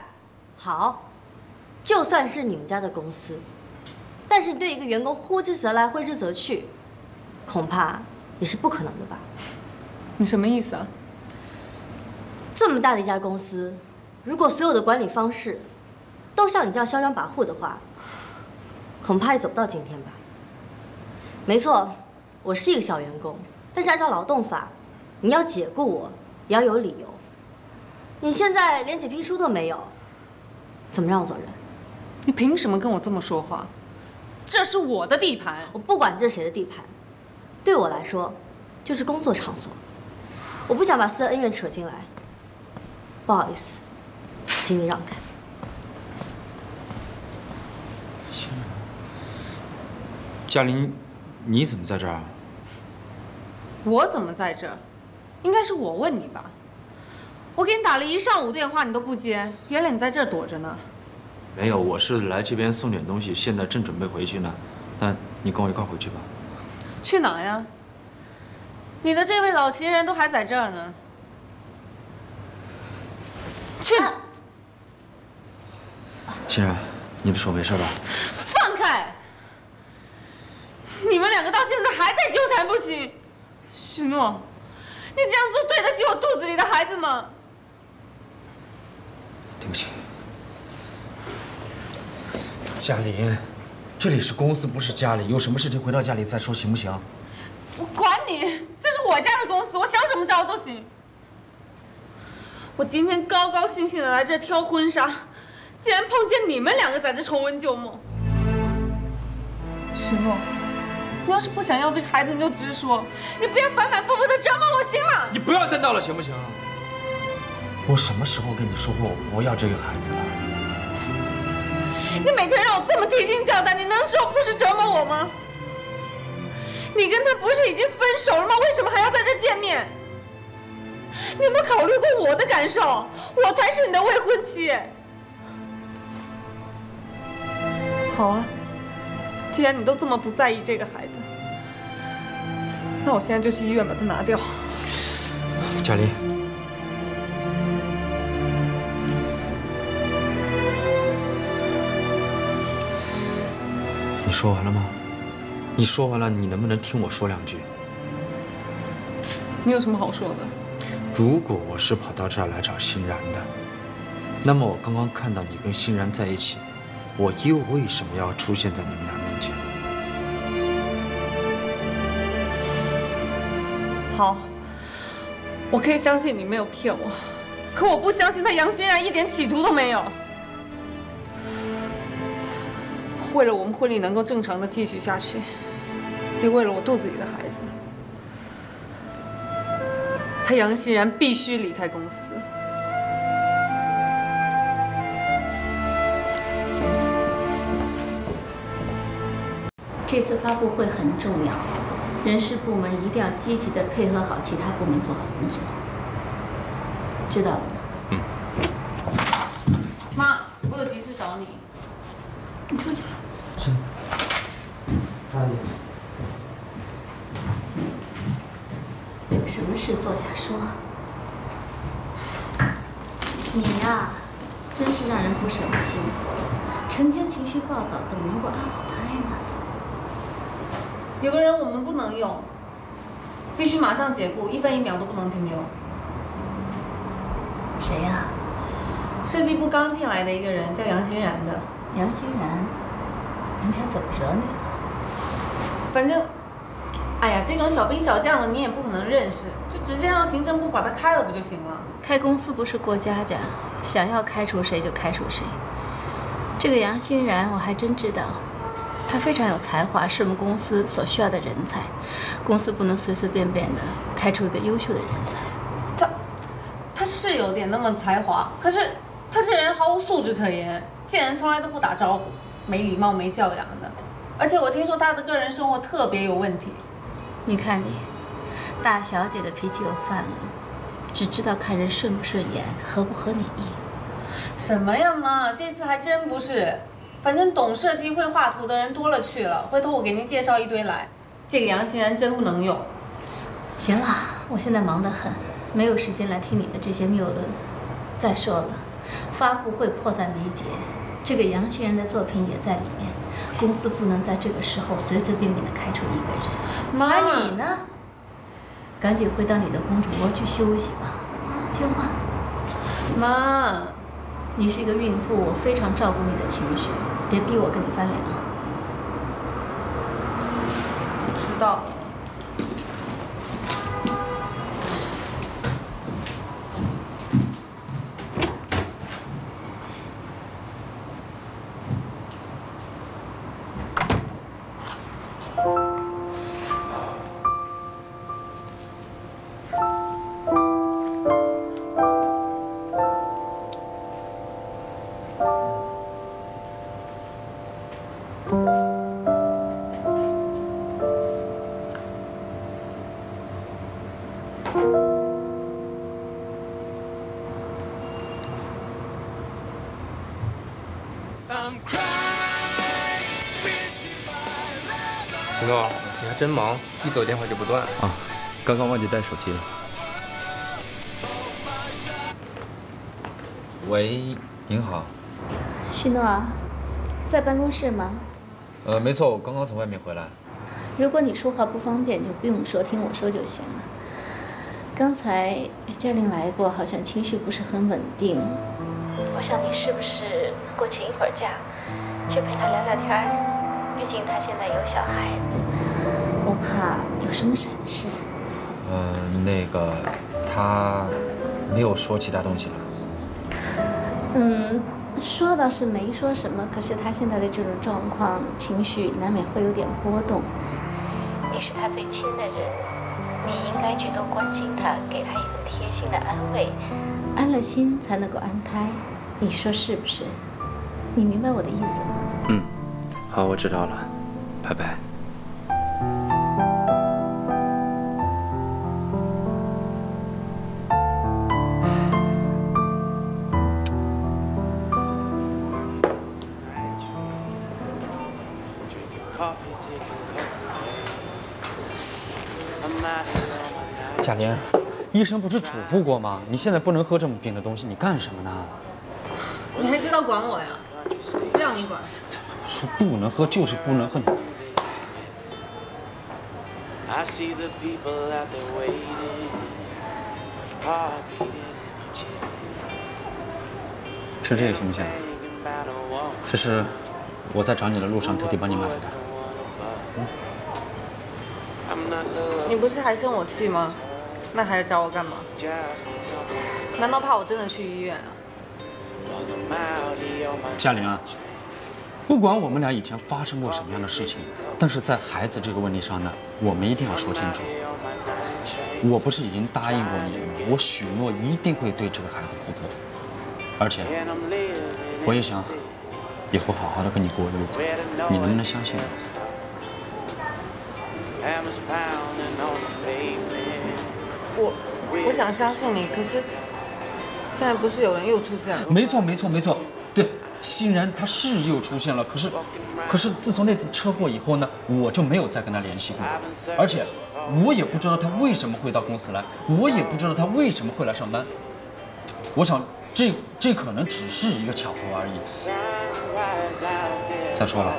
好，就算是你们家的公司，但是你对一个员工呼之则来挥之则去，恐怕也是不可能的吧？你什么意思啊？这么大的一家公司，如果所有的管理方式都像你这样嚣张跋扈的话， 恐怕也走不到今天吧。没错，我是一个小员工，但是按照劳动法，你要解雇我也要有理由。你现在连解聘书都没有，怎么让我走人？你凭什么跟我这么说话？这是我的地盘，我不管这是谁的地盘，对我来说就是工作场所。我不想把私人恩怨扯进来，不好意思，请你让开。 嘉玲，你怎么在这儿？我怎么在这儿？应该是我问你吧。我给你打了一上午电话，你都不接，原来你在这儿躲着呢。没有，我是来这边送点东西，现在正准备回去呢。那你跟我一块回去吧。去哪呀？你的这位老情人都还在这儿呢。去。先生，你不是说没事吧？放开！ 你们两个到现在还在纠缠不清，许诺，你这样做对得起我肚子里的孩子吗？对不起，嘉玲，这里是公司，不是家里，有什么事情回到家里再说，行不行？我管你，这是我家的公司，我想怎么着都行。我今天高高兴兴的来这挑婚纱，竟然碰见你们两个在这重温旧梦，许诺。 你要是不想要这个孩子，你就直说，你不要反反复复的折磨我心嘛！你不要再闹了，行不行？我什么时候跟你说过我不要这个孩子了？你每天让我这么提心吊胆，你能说不是折磨我吗？你跟他不是已经分手了吗？为什么还要在这见面？你有没有考虑过我的感受？我才是你的未婚妻。好啊。 既然你都这么不在意这个孩子，那我现在就去医院把他拿掉。嘉玲，你说完了吗？你说完了，你能不能听我说两句？你有什么好说的？如果我是跑到这儿来找欣然的，那么我刚刚看到你跟欣然在一起，我又为什么要出现在你们俩？ 好，我可以相信你没有骗我，可我不相信他杨欣然一点企图都没有。为了我们婚礼能够正常的继续下去，也为了我肚子里的孩子，他杨欣然必须离开公司。这次发布会很重要。 人事部门一定要积极的配合好其他部门做好工作，知道了吗？嗯。妈，我有急事找你，你出去吧。是。阿姨，有什么事坐下说。你呀，真是让人不省心，成天情绪暴躁，怎么能够安好胎呢？ 有个人我们不能用，必须马上解雇，一分一秒都不能停留。谁呀？设计部刚进来的一个人，叫杨欣然的。杨欣然，人家怎么惹你了？反正，哎呀，这种小兵小将的你也不可能认识，就直接让行政部把他开了不就行了？开公司不是过家家，想要开除谁就开除谁。这个杨欣然我还真知道。 他非常有才华，是我们公司所需要的人才。公司不能随随便便的开出一个优秀的人才。他，他是有点那么才华，可是他这人毫无素质可言，见人从来都不打招呼，没礼貌、没教养的。而且我听说他的个人生活特别有问题。你看你，大小姐的脾气又犯了，只知道看人顺不顺眼，合不合你意。什么呀妈，这次还真不是。 反正懂设计、会画图的人多了去了，回头我给您介绍一堆来。这个杨欣然真不能用。行了，我现在忙得很，没有时间来听你的这些谬论。再说了，发布会迫在眉睫，这个杨欣然的作品也在里面，公司不能在这个时候随随便便的开除一个人。妈，而你呢？赶紧回到你的公主窝去休息吧，听话。妈，你是一个孕妇，我非常照顾你的情绪，别逼我跟你翻脸啊。 到。朋友，你还真忙，一走电话就不断啊！刚刚忘记带手机了。喂，您好。许诺，在办公室吗？呃，没错，我刚刚从外面回来。如果你说话不方便，就不用说，听我说就行了。刚才嘉玲来过，好像情绪不是很稳定。我想你是不是能够请一会儿假，去陪她聊聊天？ 毕竟他现在有小孩子，我怕有什么闪失。呃，那个，他没有说其他东西了。嗯，说倒是没说什么，可是他现在的这种状况，情绪难免会有点波动。你是他最亲的人，你应该去多关心他，给他一份贴心的安慰，安了心才能够安胎。你说是不是？你明白我的意思吗？嗯。 好，我知道了，拜拜。贾玲，医生不是嘱咐过吗？你现在不能喝这么冰的东西，你干什么呢？你还知道管我呀？不让你管。 说不能喝就是不能喝。吃这个行不行？这是我在找你的路上特地帮你买的。嗯。你不是还生我气吗？那还来找我干嘛？难道怕我真的去医院啊？嘉玲啊。 不管我们俩以前发生过什么样的事情，但是在孩子这个问题上呢，我们一定要说清楚。我不是已经答应过你了吗？我许诺一定会对这个孩子负责，而且我也想以后好好的跟你过日子，你能不能相信我？我我想相信你，可是现在不是有人又出现了？没错，没错，没错，对。 欣然他是又出现了，可是，可是自从那次车祸以后呢，我就没有再跟他联系过，而且我也不知道他为什么会到公司来，我也不知道他为什么会来上班。我想这这可能只是一个巧合而已。再说了，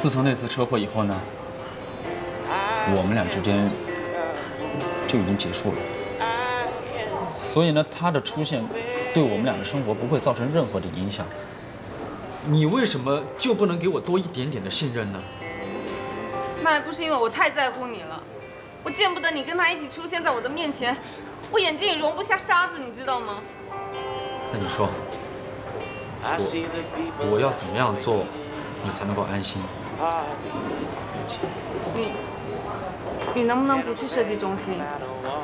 自从那次车祸以后呢，我们俩之间就已经结束了，所以呢，他的出现。 对我们俩的生活不会造成任何的影响，你为什么就不能给我多一点点的信任呢？那还不是因为我太在乎你了，我见不得你跟他一起出现在我的面前，我眼睛也容不下沙子，你知道吗？那你说，我我要怎么样做，你才能够安心？你你能不能不去设计中心？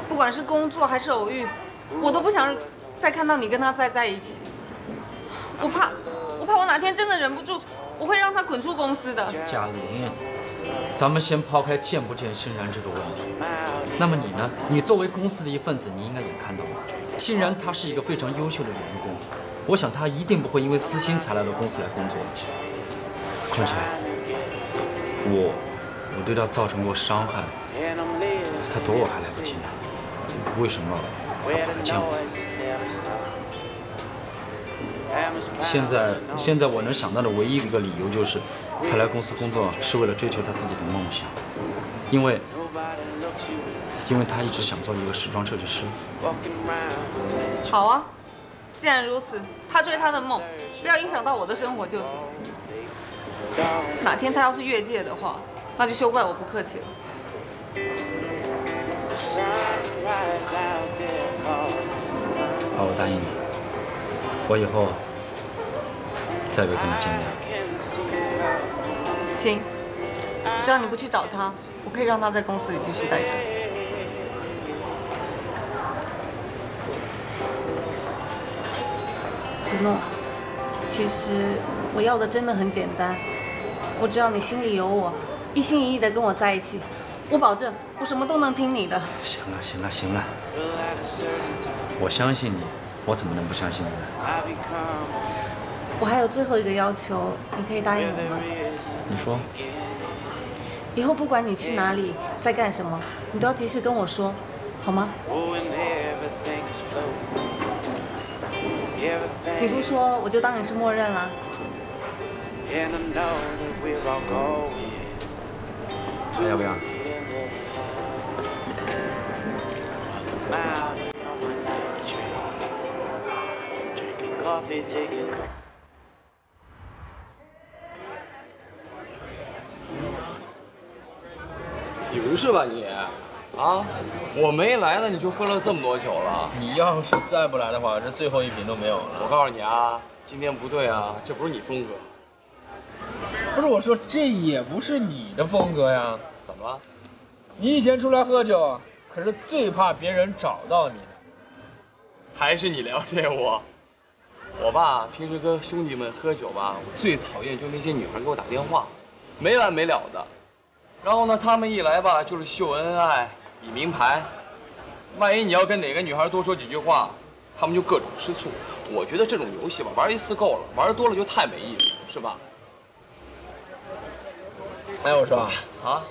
不管是工作还是偶遇，我都不想。 再看到你跟他再在一起，我怕，我怕我哪天真的忍不住，我会让他滚出公司的。贾玲，咱们先抛开见不见欣然这个问题。那么你呢？你作为公司的一份子，你应该也看到了，欣然他是一个非常优秀的员工，我想他一定不会因为私心才来到公司来工作的。况且，我我对他造成过伤害，他躲我还来不及呢，为什么要把他这样？现在现在我能想到的唯一一个理由就是，他来公司工作是为了追求他自己的梦想，因为因为他一直想做一个时装设计师。好啊，既然如此，他追他的梦，不要影响到我的生活就行。 哪天他要是越界的话，那就休怪我不客气了。好，我答应你，我以后再也不跟你见面。行，只要你不去找他，我可以让他在公司里继续待着。子诺，其实我要的真的很简单。 我只要你心里有我，一心一意的跟我在一起，我保证我什么都能听你的。行了行了行了，我相信你，我怎么能不相信你呢？我还有最后一个要求，你可以答应我吗？你说。以后不管你去哪里，在干什么，你都要及时跟我说，好吗？你不说，我就当你是默认了。 还要不要？你不是吧你？啊，我没来呢，你就喝了这么多酒了。你要是再不来的话，这最后一瓶都没有了。我告诉你啊，今天不对啊，这不是你风格。 不是我说，这也不是你的风格呀。怎么了？你以前出来喝酒，可是最怕别人找到你的。还是你了解我。我吧，平时跟兄弟们喝酒吧，我最讨厌就那些女孩给我打电话，没完没了的。然后呢，他们一来吧，就是秀恩爱、比名牌。万一你要跟哪个女孩多说几句话，他们就各种吃醋。我觉得这种游戏吧，玩一次够了，玩多了就太没意思，是吧？ 哎，我说啊，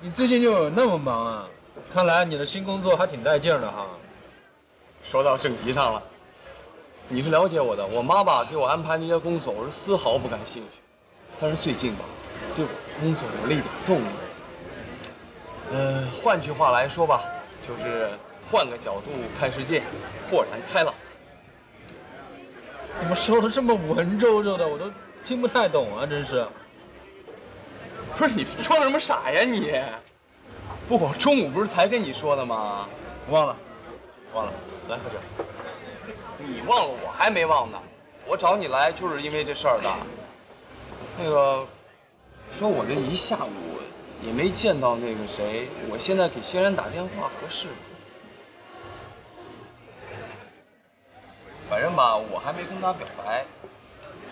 你最近就有那么忙啊？看来你的新工作还挺带劲的哈。说到正题上了，你是了解我的，我妈吧给我安排那些工作，我是丝毫不感兴趣。但是最近吧，对我的工作有了一点动力。呃，换句话来说吧，就是换个角度看世界，豁然开朗。怎么说的这么文绉绉的，我都听不太懂啊，真是。 不是你装什么傻呀你！不，我中午不是才跟你说的吗？忘了，忘了，来喝酒。你忘了，我还没忘呢。我找你来就是因为这事儿的。那个，说我这一下午也没见到那个谁，我现在给仙人打电话合适吗？反正吧，我还没跟他表白，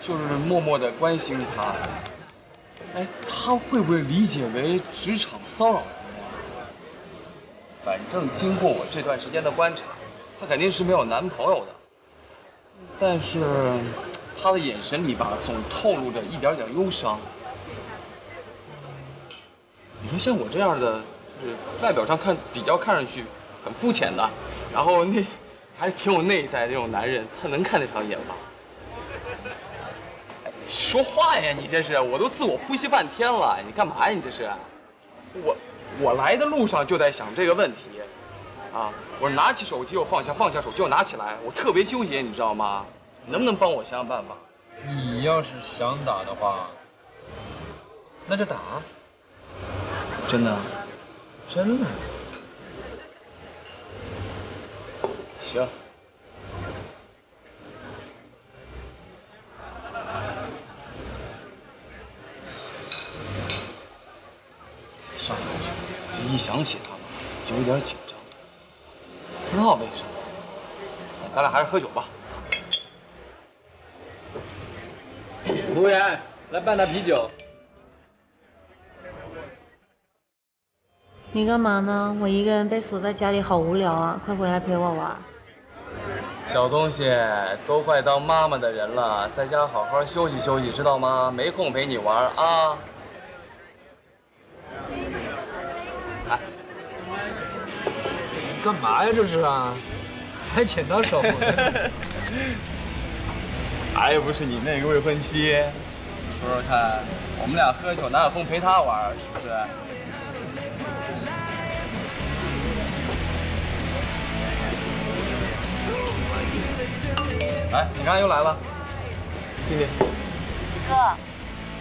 就是默默的关心他。 哎，他会不会理解为职场骚扰？反正经过我这段时间的观察，她肯定是没有男朋友的。但是她的眼神里吧，总透露着一点点忧伤。你说像我这样的，就是外表上看比较看上去很肤浅的，然后那还挺有内在的这种男人，他能看得上眼吗？ 说话呀，你这是！我都自我呼吸半天了，你干嘛呀？你这是！我我来的路上就在想这个问题，啊，我拿起手机我放下，放下手机我拿起来，我特别纠结，你知道吗？你能不能帮我想想办法？你要是想打的话，那就打。真的？真的。行。 上回去，一想起他们，有点紧张，不知道为什么。咱俩还是喝酒吧。服务员，来半打啤酒。你干嘛呢？我一个人被锁在家里，好无聊啊！快回来陪我玩。小东西，都快当妈妈的人了，在家好好休息休息，知道吗？没空陪你玩啊。来，干嘛呀这是啊？还剪刀手？还不是你那个未婚妻？说说看，我们俩喝酒哪有空陪她玩？是不是？ 哎，你刚才又来了，弟弟。哥，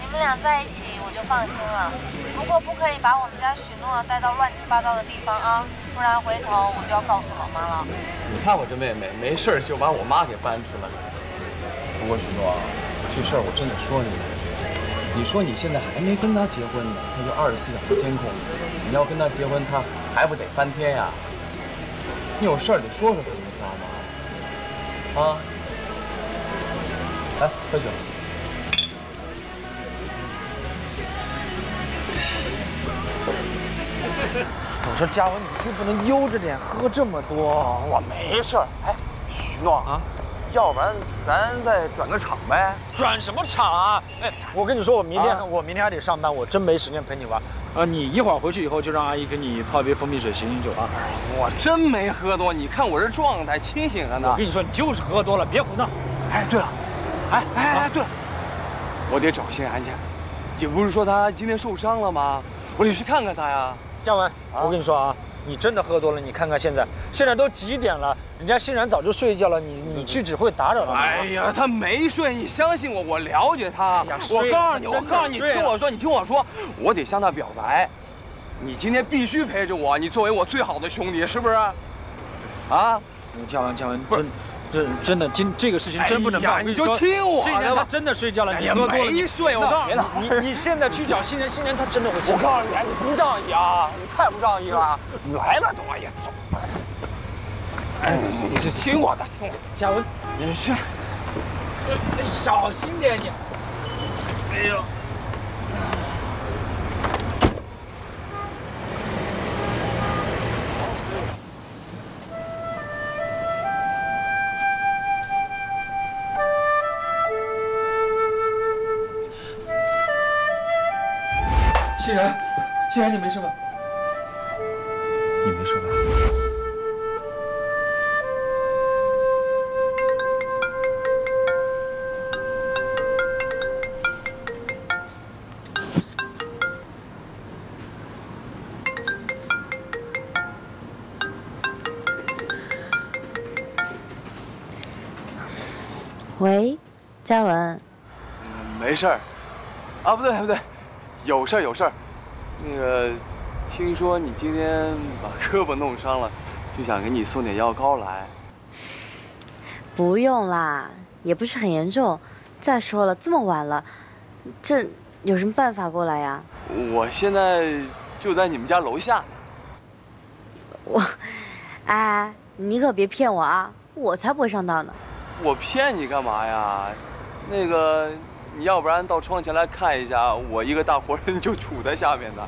你们俩在一起我就放心了，不过不可以把我们家许诺带到乱七八糟的地方啊，不然回头我就要告诉老妈了。你看我这妹妹，没事就把我妈给搬出来。不过许诺，这事儿我真得说你。你说你现在还没跟她结婚呢，她就二十四小时监控你。你要跟她结婚，她还不得翻天呀？你有事儿得说说她，你知道吗？ 啊！来喝酒。我说嘉文，你就不能悠着点喝这么多？我没事儿。哎，许诺啊，要不然咱再转个场呗？转什么场啊？哎，我跟你说，我明天、啊、我明天还得上班，我真没时间陪你玩。呃，你一会儿回去以后就让阿姨给你泡一杯蜂蜜水醒醒酒啊。我真没喝多，你看我这状态清醒着呢。我跟你说，你就是喝多了，别胡闹。哎，对了，哎哎哎，对了，我得找新安去。姐不是说她今天受伤了吗？我得去看看她呀。嘉文，啊、我跟你说啊，你真的喝多了，你看看现在，现在都几点了？人家欣然早就睡觉了，你你去只会打扰她。哎呀，她没睡，你相信我，我了解她。哎、我告诉你，我告诉你，听我说，你听我说，我得向她表白。 你今天必须陪着我，你作为我最好的兄弟，是不是？啊！嘉文，嘉文，不是，这真的，今这个事情真不能办。你就听我的吧。真的睡觉了，你喝多了。没睡，我告诉你，你你现在去找新人，新人他真的会。我告诉你，你不仗义啊！你太不仗义了！你来了都哎呀，走。哎，你听我的，听我的，嘉文，你去。小心点你。哎呦。 欣然，欣然，你没事吧？你没事吧？喂，嘉文。嗯，没事儿。啊，不对，不对。 有事儿有事儿，那个，听说你今天把胳膊弄伤了，就想给你送点药膏来。不用啦，也不是很严重。再说了，这么晚了，这有什么办法过来呀？我现在就在你们家楼下呢。我，哎，你可别骗我啊！我才不会上当呢。我骗你干嘛呀？那个。 你要不然到窗前来看一下，我一个大活人就杵在下面呢。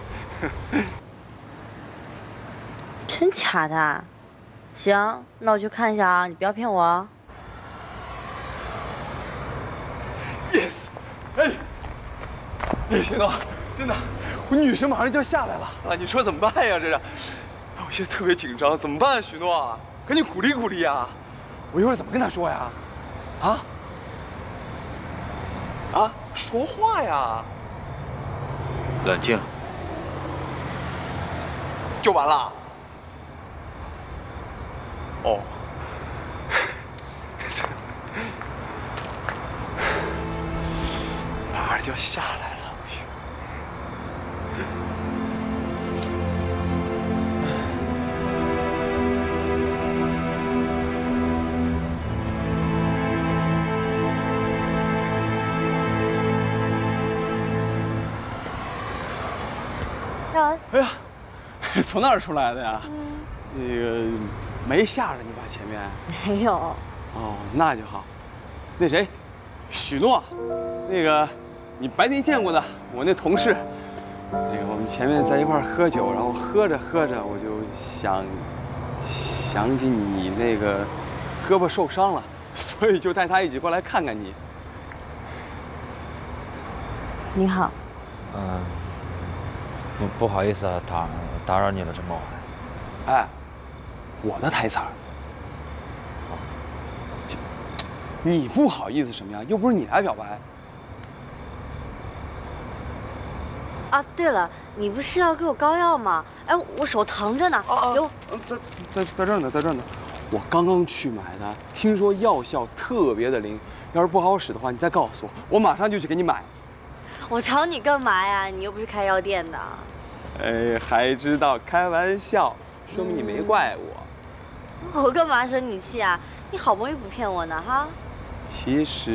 真假的？行，那我去看一下啊，你不要骗我啊。Yes， 哎，哎，雪诺，真的，我女神马上就要下来了啊！你说怎么办呀？这是，我现在特别紧张，怎么办、啊？许诺，赶紧鼓励鼓励啊！我一会儿怎么跟她说呀？啊？ 啊，说话呀！冷静，就完了。哦，马上就下来了，我去。哎呀，从那儿出来的呀？那个没吓着你吧？前面没有。哦，那就好。那谁，许诺，那个你白天见过的我那同事，那个我们前面在一块儿喝酒，然后喝着喝着我就想想起你那个胳膊受伤了，所以就带他一起过来看看你。你好。嗯。 不不好意思啊，打打扰你了，陈梦涵。哎，我的台词儿，你不好意思什么呀？又不是你来表白。啊，对了，你不是要给我膏药吗？哎，我手疼着呢，给我。在在在这儿呢，在这儿呢。我刚刚去买的，听说药效特别的灵，要是不好使的话，你再告诉我，我马上就去给你买。 我找你干嘛呀？你又不是开药店的。哎，还知道开玩笑，说明你没怪我。嗯、我干嘛生你气啊？你好不容易不骗我呢，哈。其实，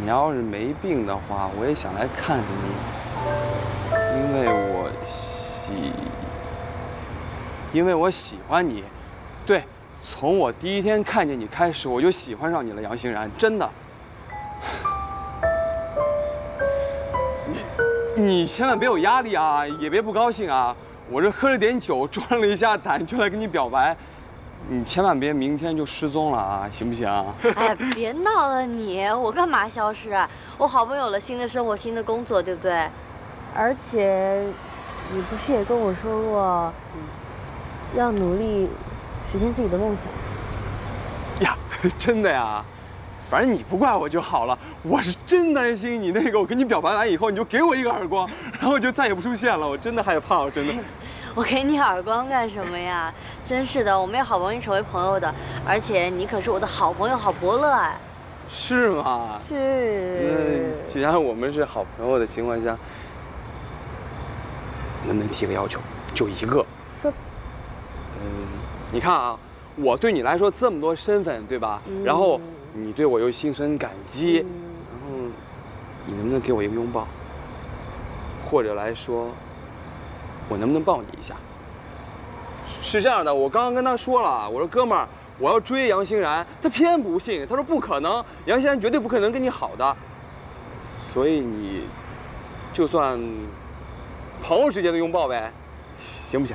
你要是没病的话，我也想来看看你，因为我喜，因为我喜欢你。对，从我第一天看见你开始，我就喜欢上你了，杨欣然，真的。 你千万别有压力啊，也别不高兴啊！我这喝了点酒，壮了一下胆，就来跟你表白。你千万别明天就失踪了啊，行不行？哎，别闹了你，我干嘛消失啊？我好不容易有了新的生活、新的工作，对不对？而且，你不是也跟我说过，要努力实现自己的梦想？呀，真的呀？ 反正你不怪我就好了，我是真担心你那个，我跟你表白完以后，你就给我一个耳光，然后就再也不出现了，我真的害怕，我真的。我给你耳光干什么呀？真是的，我们也好不容易成为朋友的，而且你可是我的好朋友，好伯乐哎。是吗？是。那既然我们是好朋友的情况下，能不能提个要求？就一个。说。嗯，你看啊，我对你来说这么多身份，对吧？嗯、然后。 你对我又心生感激，然后你能不能给我一个拥抱？或者来说，我能不能抱你一下？是这样的，我刚刚跟他说了，我说哥们儿，我要追杨欣然，他偏不信，他说不可能，杨欣然绝对不可能跟你好的。所以你就算朋友之间的拥抱呗，行不行？